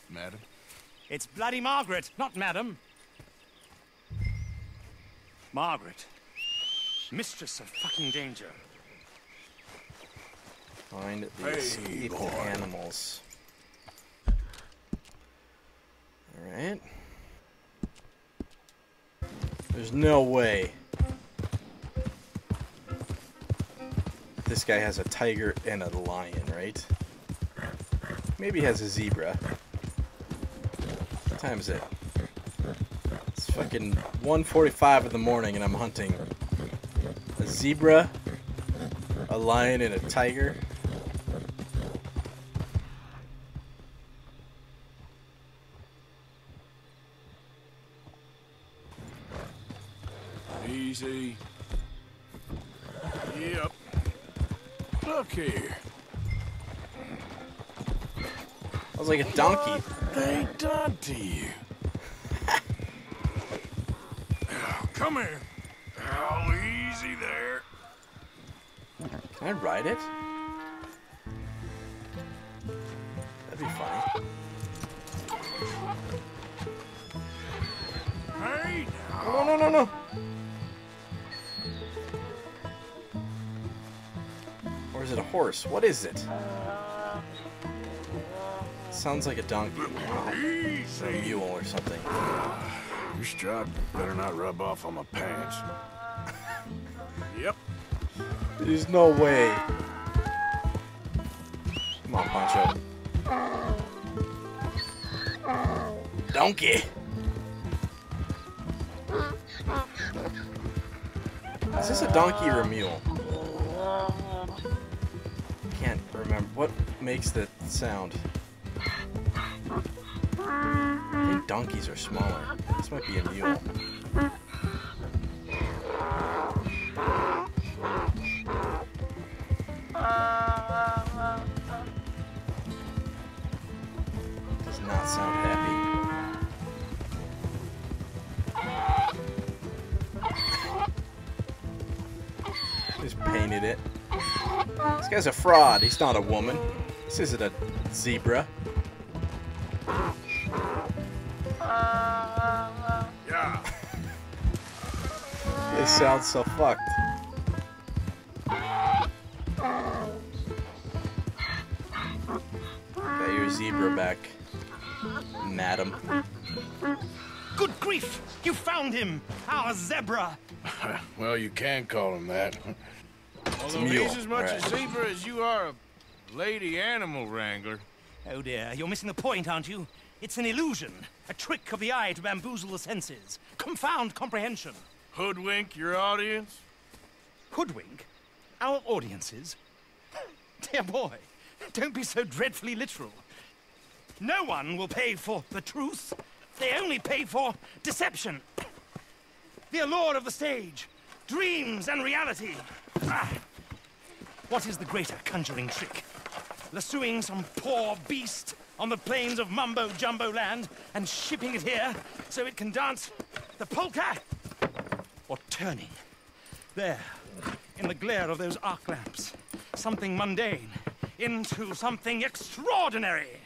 madam. It's bloody Margaret, not madam. Margaret, mistress of fucking danger. Find the escaped hey, animals. Alright. There's no way this guy has a tiger and a lion, right? Maybe he has a zebra. What time is it? It's fucking one forty-five in the morning and I'm hunting a zebra, a lion, and a tiger. Easy. Yep. Look here. I was like a donkey. What they done to you? Oh, come here. How easy there. Can I ride it? That'd be fine. Hey, no, no, no, no. Or is it a horse? What is it? It sounds like a donkey. Easy. Or a mule or something. Your strap better not rub off on my pants. Yep. There's no way. Come on, Pancho. Donkey. Is this a donkey or a mule? Can't remember. What makes that sound? I think donkeys are smaller. This might be a mule. Does not sound happy. Just painted it. This guy's a fraud. He's not a woman. This isn't a zebra. Yeah. They sound so fucked. Got your zebra back, madam. Good grief! You found him! Our zebra! Well, you can call him that. Although he's as much a zebra as you are a lady animal wrangler. Oh dear, you're missing the point, aren't you? It's an illusion, a trick of the eye to bamboozle the senses, confound comprehension. Hoodwink your audience? Hoodwink? Our audiences? Dear boy, don't be so dreadfully literal. No one will pay for the truth. They only pay for deception. The allure of the stage, dreams and reality. Ah. What is the greater conjuring trick? Lassoing some poor beast on the plains of Mumbo Jumbo land and shipping it here so it can dance the polka? Or turning, there, in the glare of those arc lamps, something mundane into something extraordinary?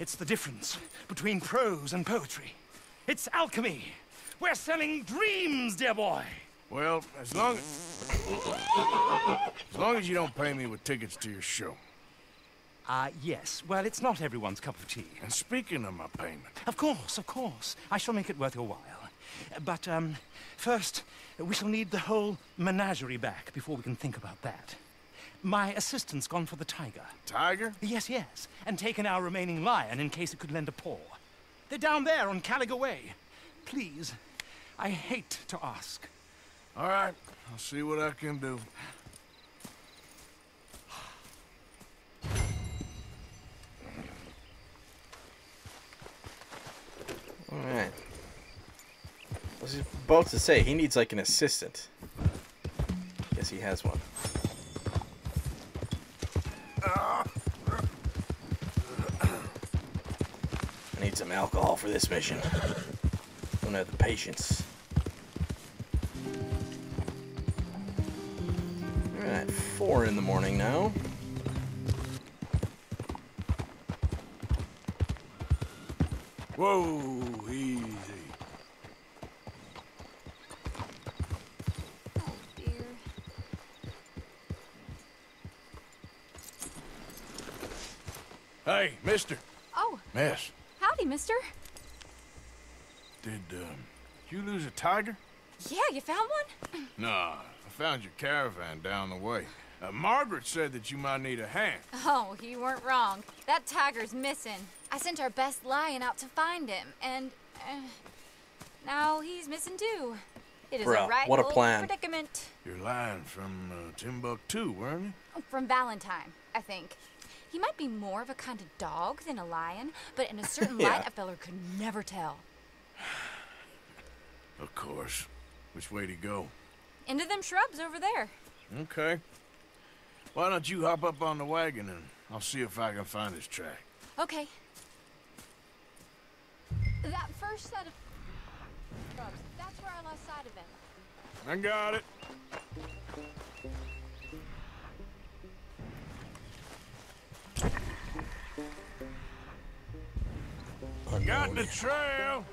It's the difference between prose and poetry. It's alchemy. We're selling dreams, dear boy. Well, as long as, as long as you don't pay me with tickets to your show. Ah, uh, yes. Well, it's not everyone's cup of tea. And speaking of my payment... Of course, of course. I shall make it worth your while. But, um, first, we shall need the whole menagerie back before we can think about that. My assistant's gone for the tiger. Tiger? Yes, yes. And taken our remaining lion in case it could lend a paw. They're down there on Caligar Way. Please, I hate to ask. All right, I'll see what I can do. All right. I was about to say, he needs like an assistant. Guess he has one. I need some alcohol for this mission. Don't have the patience. At four in the morning now. Whoa, easy. Oh dear. Hey, mister. Oh. Miss. Howdy, mister. Did um, you lose a tiger? Yeah, you found one? Nah. Found your caravan down the way. Uh, Margaret said that you might need a hand. Oh, you weren't wrong. That tiger's missing. I sent our best lion out to find him, and uh, now he's missing too. It is Bruh, a right what a plan. predicament. Your lion from uh, Timbuktu, weren't you? Oh, from Valentine, I think. He might be more of a kind of dog than a lion, but in a certain yeah. light, a feller could never tell. Of course. Which way to go? Into them shrubs over there. Okay. Why don't you hop up on the wagon and I'll see if I can find his track. Okay. That first set of shrubs, that's where I lost sight of him. I got it. I got the trail.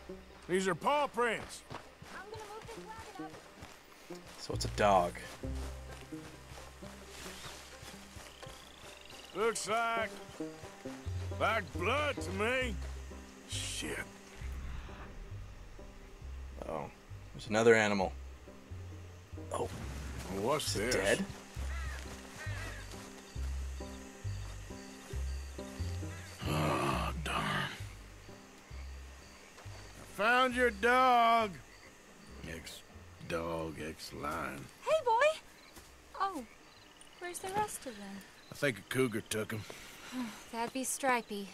These are paw prints. I'm gonna move this wagon up. So it's a dog. Looks like, like blood to me. Shit. Oh, there's another animal. Oh, what's this? Dead? Oh, darn. I found your dog. Ex-dog, ex-lion. Hey, boy. Oh, where's the rest of them? I think a cougar took him. That'd be Stripey.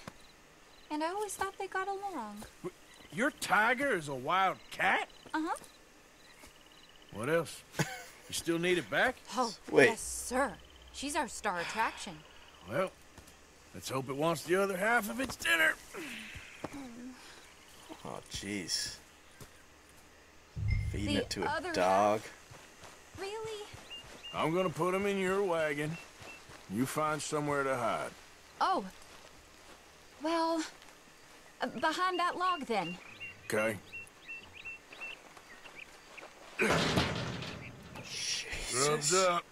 And I always thought they got along. Your tiger is a wild cat? Uh-huh. What else? You still need it back? Oh, Wait. yes, sir. She's our star attraction. Well, let's hope it wants the other half of its dinner. Oh, jeez. Feeding the it to a dog. Half? Really? I'm gonna put him in your wagon. You find somewhere to hide. Oh. Well, uh, behind that log then. Okay. Jesus. Rubs up.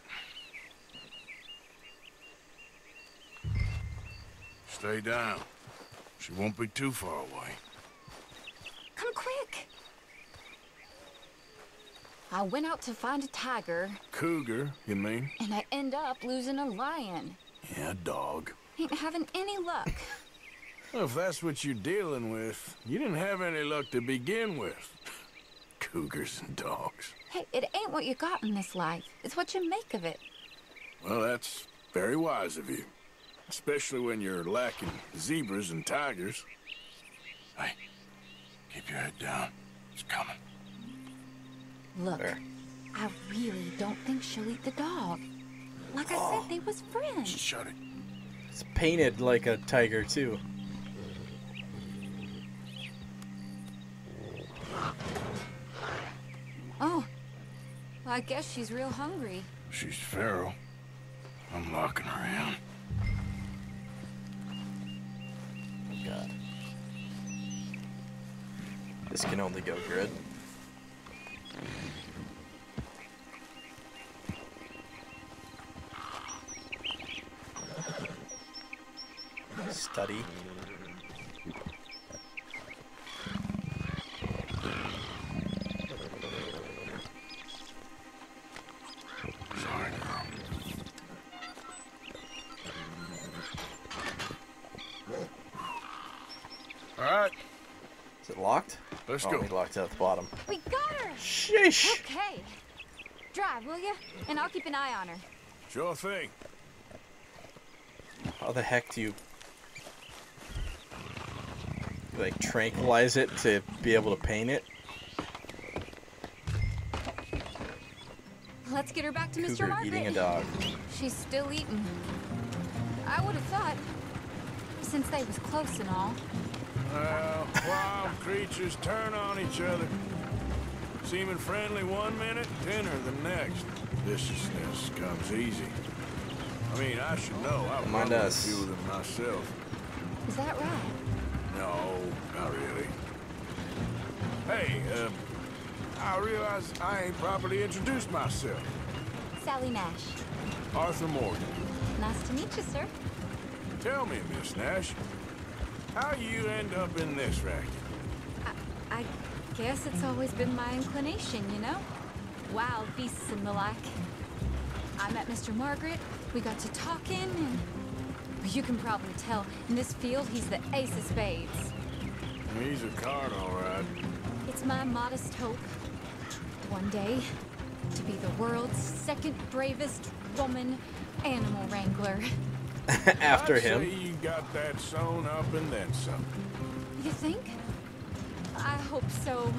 Stay down. She won't be too far away. Come quick. I went out to find a tiger. Cougar, you mean? And I end up losing a lion. Yeah, dog. Ain't having any luck. Well, if that's what you're dealing with, you didn't have any luck to begin with. Cougars and dogs. Hey, it ain't what you got in this life. It's what you make of it. Well, that's very wise of you. Especially when you're lacking zebras and tigers. Hey, keep your head down. It's coming. Look, there. I really don't think she'll eat the dog. Like I oh. said, they was friends. She shut it. It's painted like a tiger, too. Oh. Well, I guess she's real hungry. She's feral. I'm locking her in. Oh, God. This can only go good. Study. Sorry, girl. All right. Is it locked? Let's oh, go. We locked it at the bottom. We got her. Sheesh. Okay. Drive, will you? And I'll keep an eye on her. Sure thing. How the heck do you? Like, tranquilize it to be able to paint it. Let's get her back to Cougar Mister Margaret. Eating a dog. She's still eating. I would have thought, since they was close and all. Well, wild creatures turn on each other. Seeming friendly one minute, dinner the next. Viciousness comes easy. I mean, I should know. I've run a few of them myself. Is that right? No, not really. Hey, uh, I realize I ain't properly introduced myself. Sally Nash. Arthur Morgan. Nice to meet you, sir. Tell me, Miss Nash, how you end up in this racket? I, I guess it's always been my inclination, you know? Wild beasts and the like. I met Mister Margaret, we got to talking, and... You can probably tell, in this field, he's the ace of spades. He's a card, all right. It's my modest hope, one day, to be the world's second bravest woman animal wrangler. After I'd him. Say you got that sewn up and then some. You think? I hope so.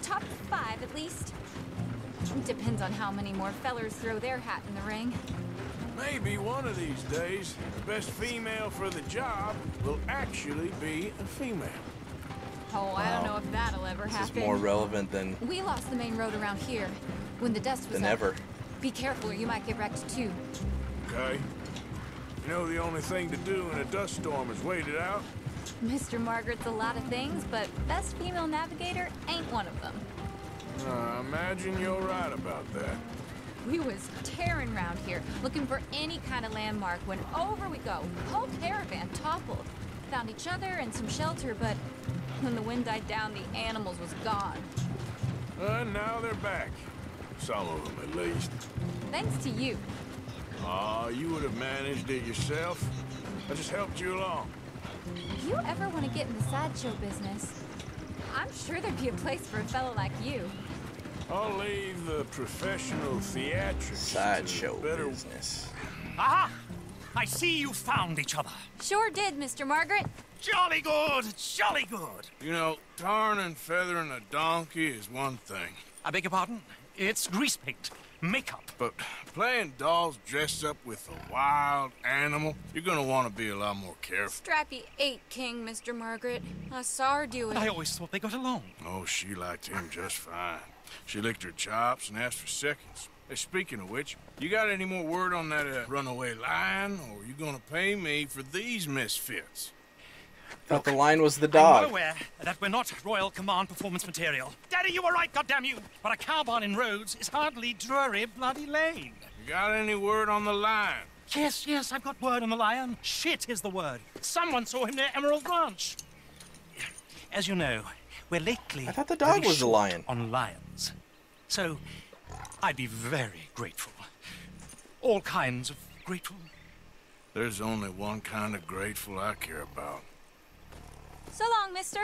Top five, at least. Depends on how many more fellers throw their hat in the ring. Maybe one of these days, the best female for the job will actually be a female. Oh, wow. I don't know if that'll ever this happen. This is more relevant than... We lost the main road around here when the dust was than up. Ever. Be careful or you might get wrecked too. Okay. You know the only thing to do in a dust storm is wait it out? Mister Margaret's a lot of things, but best female navigator ain't one of them. I uh, imagine you're right about that. We was tearing round here, looking for any kind of landmark, when over we go. Whole caravan toppled. Found each other and some shelter, but when the wind died down, the animals was gone. Uh, now they're back. Some of them, at least. Thanks to you. Aw, uh, you would have managed it yourself. I just helped you along. If you ever want to get in the sideshow business, I'm sure there'd be a place for a fellow like you. I'll leave the professional theatrics sideshow better... business. Aha! I see you found each other. Sure did, Mister Margaret. Jolly good, jolly good. You know, tarn and feathering a donkey is one thing. I beg your pardon? It's grease paint, makeup. But playing dolls dressed up with a wild animal, you're gonna want to be a lot more careful. Stripey ate King, Mister Margaret. I saw her do it. I always thought they got along. Oh, she liked him just fine. She licked her chops and asked for seconds. Hey, speaking of which, you got any more word on that uh, runaway lion, or are you gonna pay me for these misfits? Thought the line was the dog. I'm well aware that we're not Royal Command performance material. Daddy, you were right, goddamn you! But a cow barn in Rhodes is hardly Drury bloody lane. You got any word on the lion? Yes, yes, I've got word on the lion. Shit is the word. Someone saw him near Emerald Ranch. As you know, we're lately... I thought the dog was a lion. ...on lions. So, I'd be very grateful. All kinds of grateful. There's only one kind of grateful I care about. So long, mister.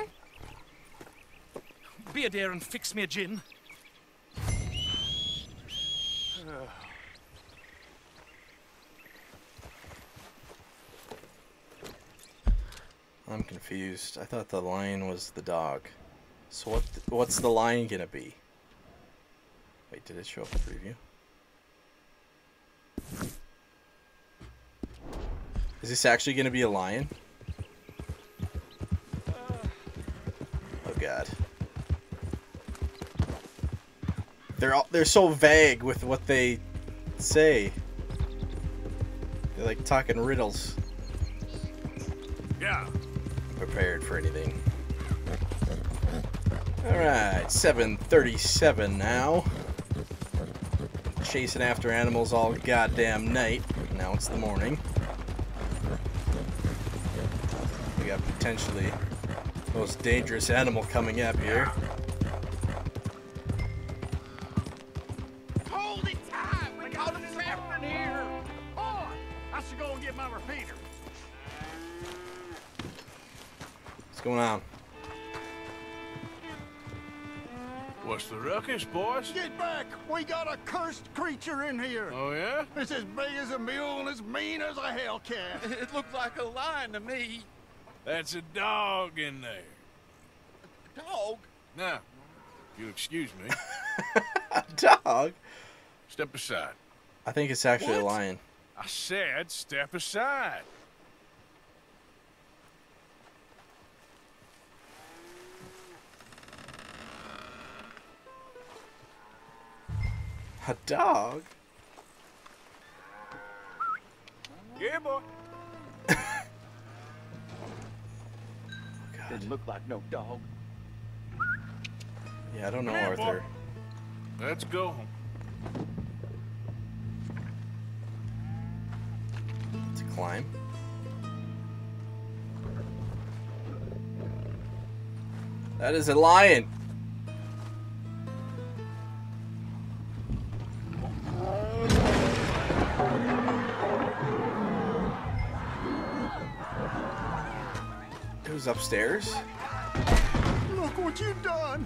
Be a dear and fix me a gin. I'm confused. I thought the lion was the dog. So what? Th what's the lion gonna be? Wait, did it show up in preview? Is this actually gonna be a lion? God. They're all, they're so vague with what they say. They're like talking riddles. Yeah. Prepared for anything. All right, seven thirty-seven now. Chasing after animals all goddamn night. Now it's the morning. We got potentially most dangerous animal coming up here. Hold it tight! We got him trapped in here! Oh! I should go and get my repeater. What's going on? What's the ruckus, boys? Get back! We got a cursed creature in here! Oh, yeah? It's as big as a mule and as mean as a hellcat. It looked like a lion to me. That's a dog in there. A dog? Now, if you'll excuse me. A dog? Step aside. I think it's actually what? a lion. I said step aside. A dog? Yeah, boy. Didn't look like no dog. Yeah, I don't know, hey, Arthur. Boy. Let's go home. To climb. That is a lion. He's upstairs. Look what you've done!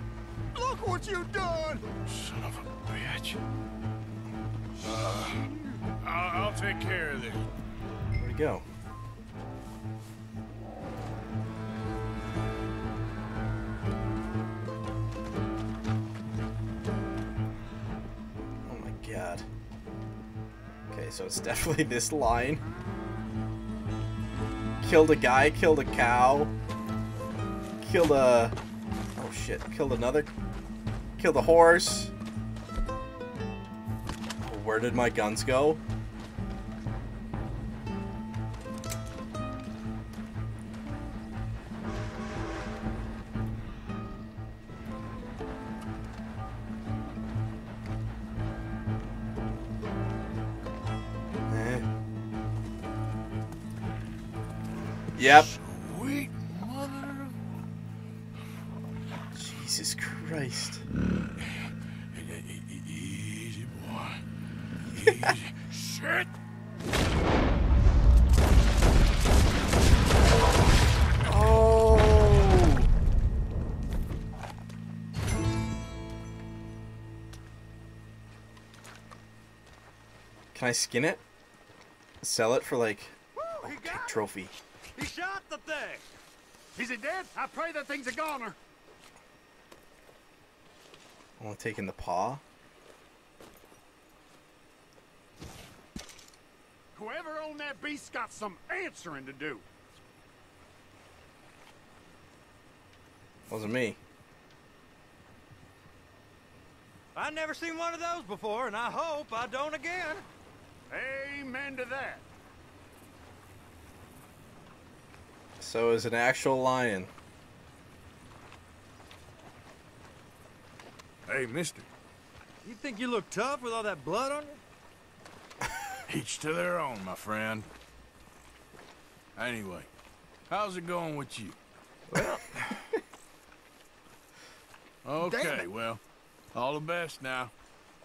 Look what you've done! Son of a bitch. Uh, I'll, I'll take care of this. Where'd he go? Oh my god. Okay, so it's definitely this line. Killed a guy, killed a cow, killed a... oh shit, killed another... killed a horse. Where did my guns go? Yep. Sweet mother of... Jesus Christ. Easy boy. Easy. Shit. Oh. Can I skin it? Sell it for like a trophy. He shot the thing! Is he dead? I pray that thing's a goner. I want to take in the paw. Whoever owned that beast's got some answering to do. Wasn't me. I've never seen one of those before, and I hope I don't again. Amen to that. So is an actual lion. Hey, mister. You think you look tough with all that blood on you? Each to their own, my friend. Anyway, how's it going with you? Well. Okay, well, all the best now.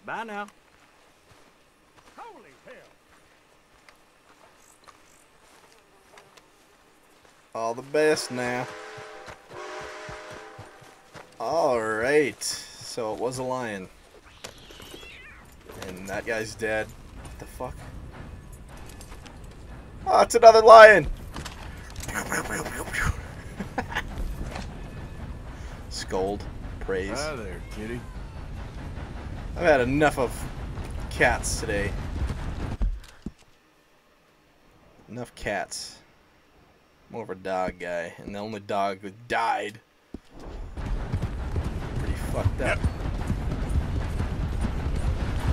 Bye now. Holy hell. All the best now. Alright. So it was a lion. And that guy's dead. What the fuck? Oh, it's another lion! Scold. Praise. Hi there, kitty. I've had enough of cats today. Enough cats. More of a dog guy, and the only dog who died. Pretty fucked up.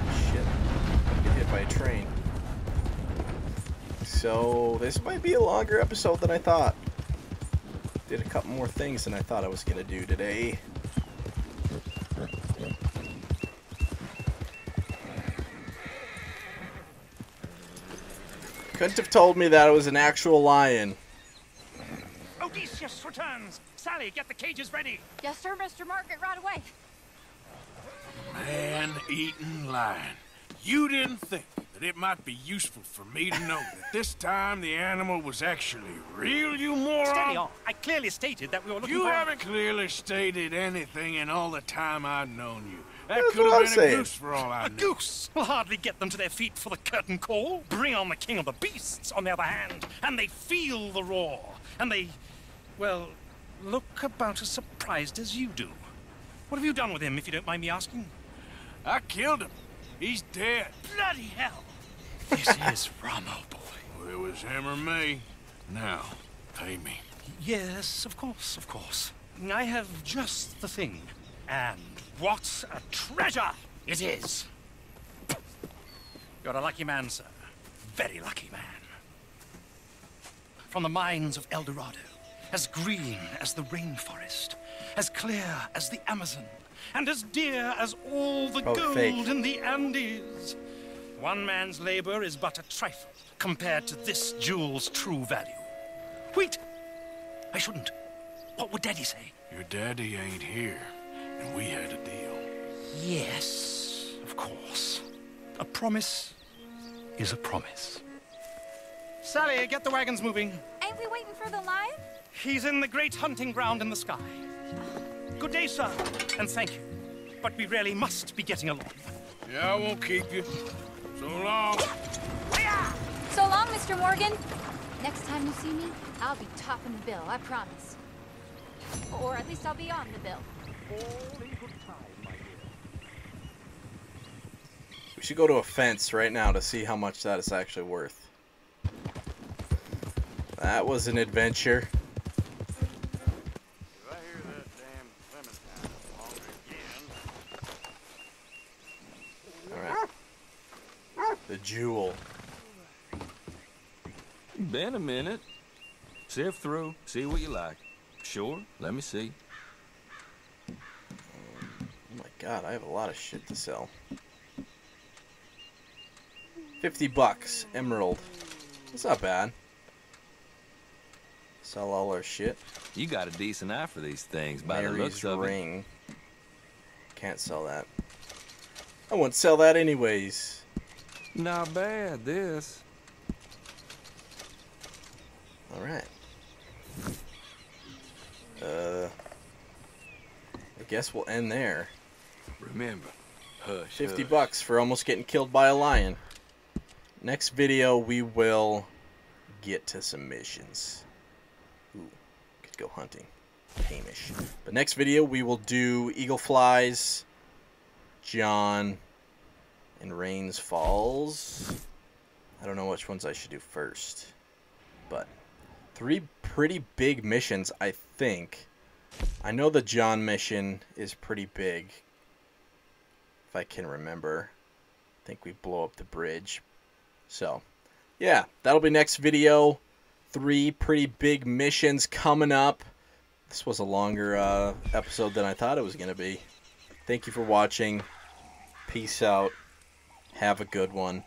Yep. Shit. I get hit by a train. So this might be a longer episode than I thought. Did a couple more things than I thought I was gonna do today. Couldn't have told me that it was an actual lion. Odysseus returns. Sally, get the cages ready. Yes, sir, Mister Margaret, right away. Man-eating lion. You didn't think that it might be useful for me to know that this time the animal was actually real, you moron? Steady on. I clearly stated that we were looking you for... You haven't clearly stated anything in all the time I've known you. That could have been saying. a goose for all I know. A knew. goose will hardly get them to their feet for the curtain call. Bring on the king of the beasts, on the other hand, and they feel the roar. And they... well, look about as surprised as you do. What have you done with him, if you don't mind me asking? I killed him. He's dead. Bloody hell. This is Ramo, boy. Well, it was him or me. Now, pay me. Yes, of course, of course. I have just the thing. And what a treasure it is. You're a lucky man, sir. Very lucky man. From the mines of El Dorado. As green as the rainforest, as clear as the Amazon, and as dear as all the Probably gold fake. in the Andes. One man's labor is but a trifle compared to this jewel's true value. Wait! I shouldn't. What would Daddy say? Your daddy ain't here, and we had a deal. Yes, of course. A promise is a promise. Sally, get the wagons moving. Ain't we waiting for the lion? He's in the great hunting ground in the sky. Good day, sir, and thank you. But we really must be getting along. Yeah, I won't keep you. So long. So long, Mister Morgan. Next time you see me, I'll be topping the bill, I promise. Or at least I'll be on the bill. All in good time, my dear. We should go to a fence right now to see how much that is actually worth. That was an adventure. The jewel. Been a minute. Sift through, see what you like. Sure, let me see. Um, oh my god, I have a lot of shit to sell. fifty bucks, emerald. That's not bad. Sell all our shit. You got a decent eye for these things, by Mary's the looks of ring. It. Can't sell that. I wouldn't sell that anyways. Not bad, this. All right. Uh, I guess we'll end there. Remember, hush, fifty hush. bucks for almost getting killed by a lion. Next video, we will get to some missions. Ooh, could go hunting, Hamish. But next video, we will do Eagle Flies, John. And Rains Falls. I don't know which ones I should do first. But three pretty big missions, I think. I know the John mission is pretty big. If I can remember. I think we blow up the bridge. So, yeah. That'll be next video. Three pretty big missions coming up. This was a longer uh, episode than I thought it was going to be. Thank you for watching. Peace out. Have a good one.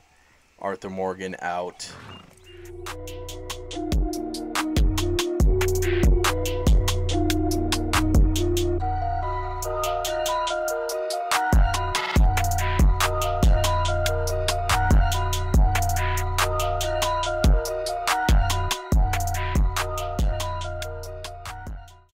Arthur Morgan out.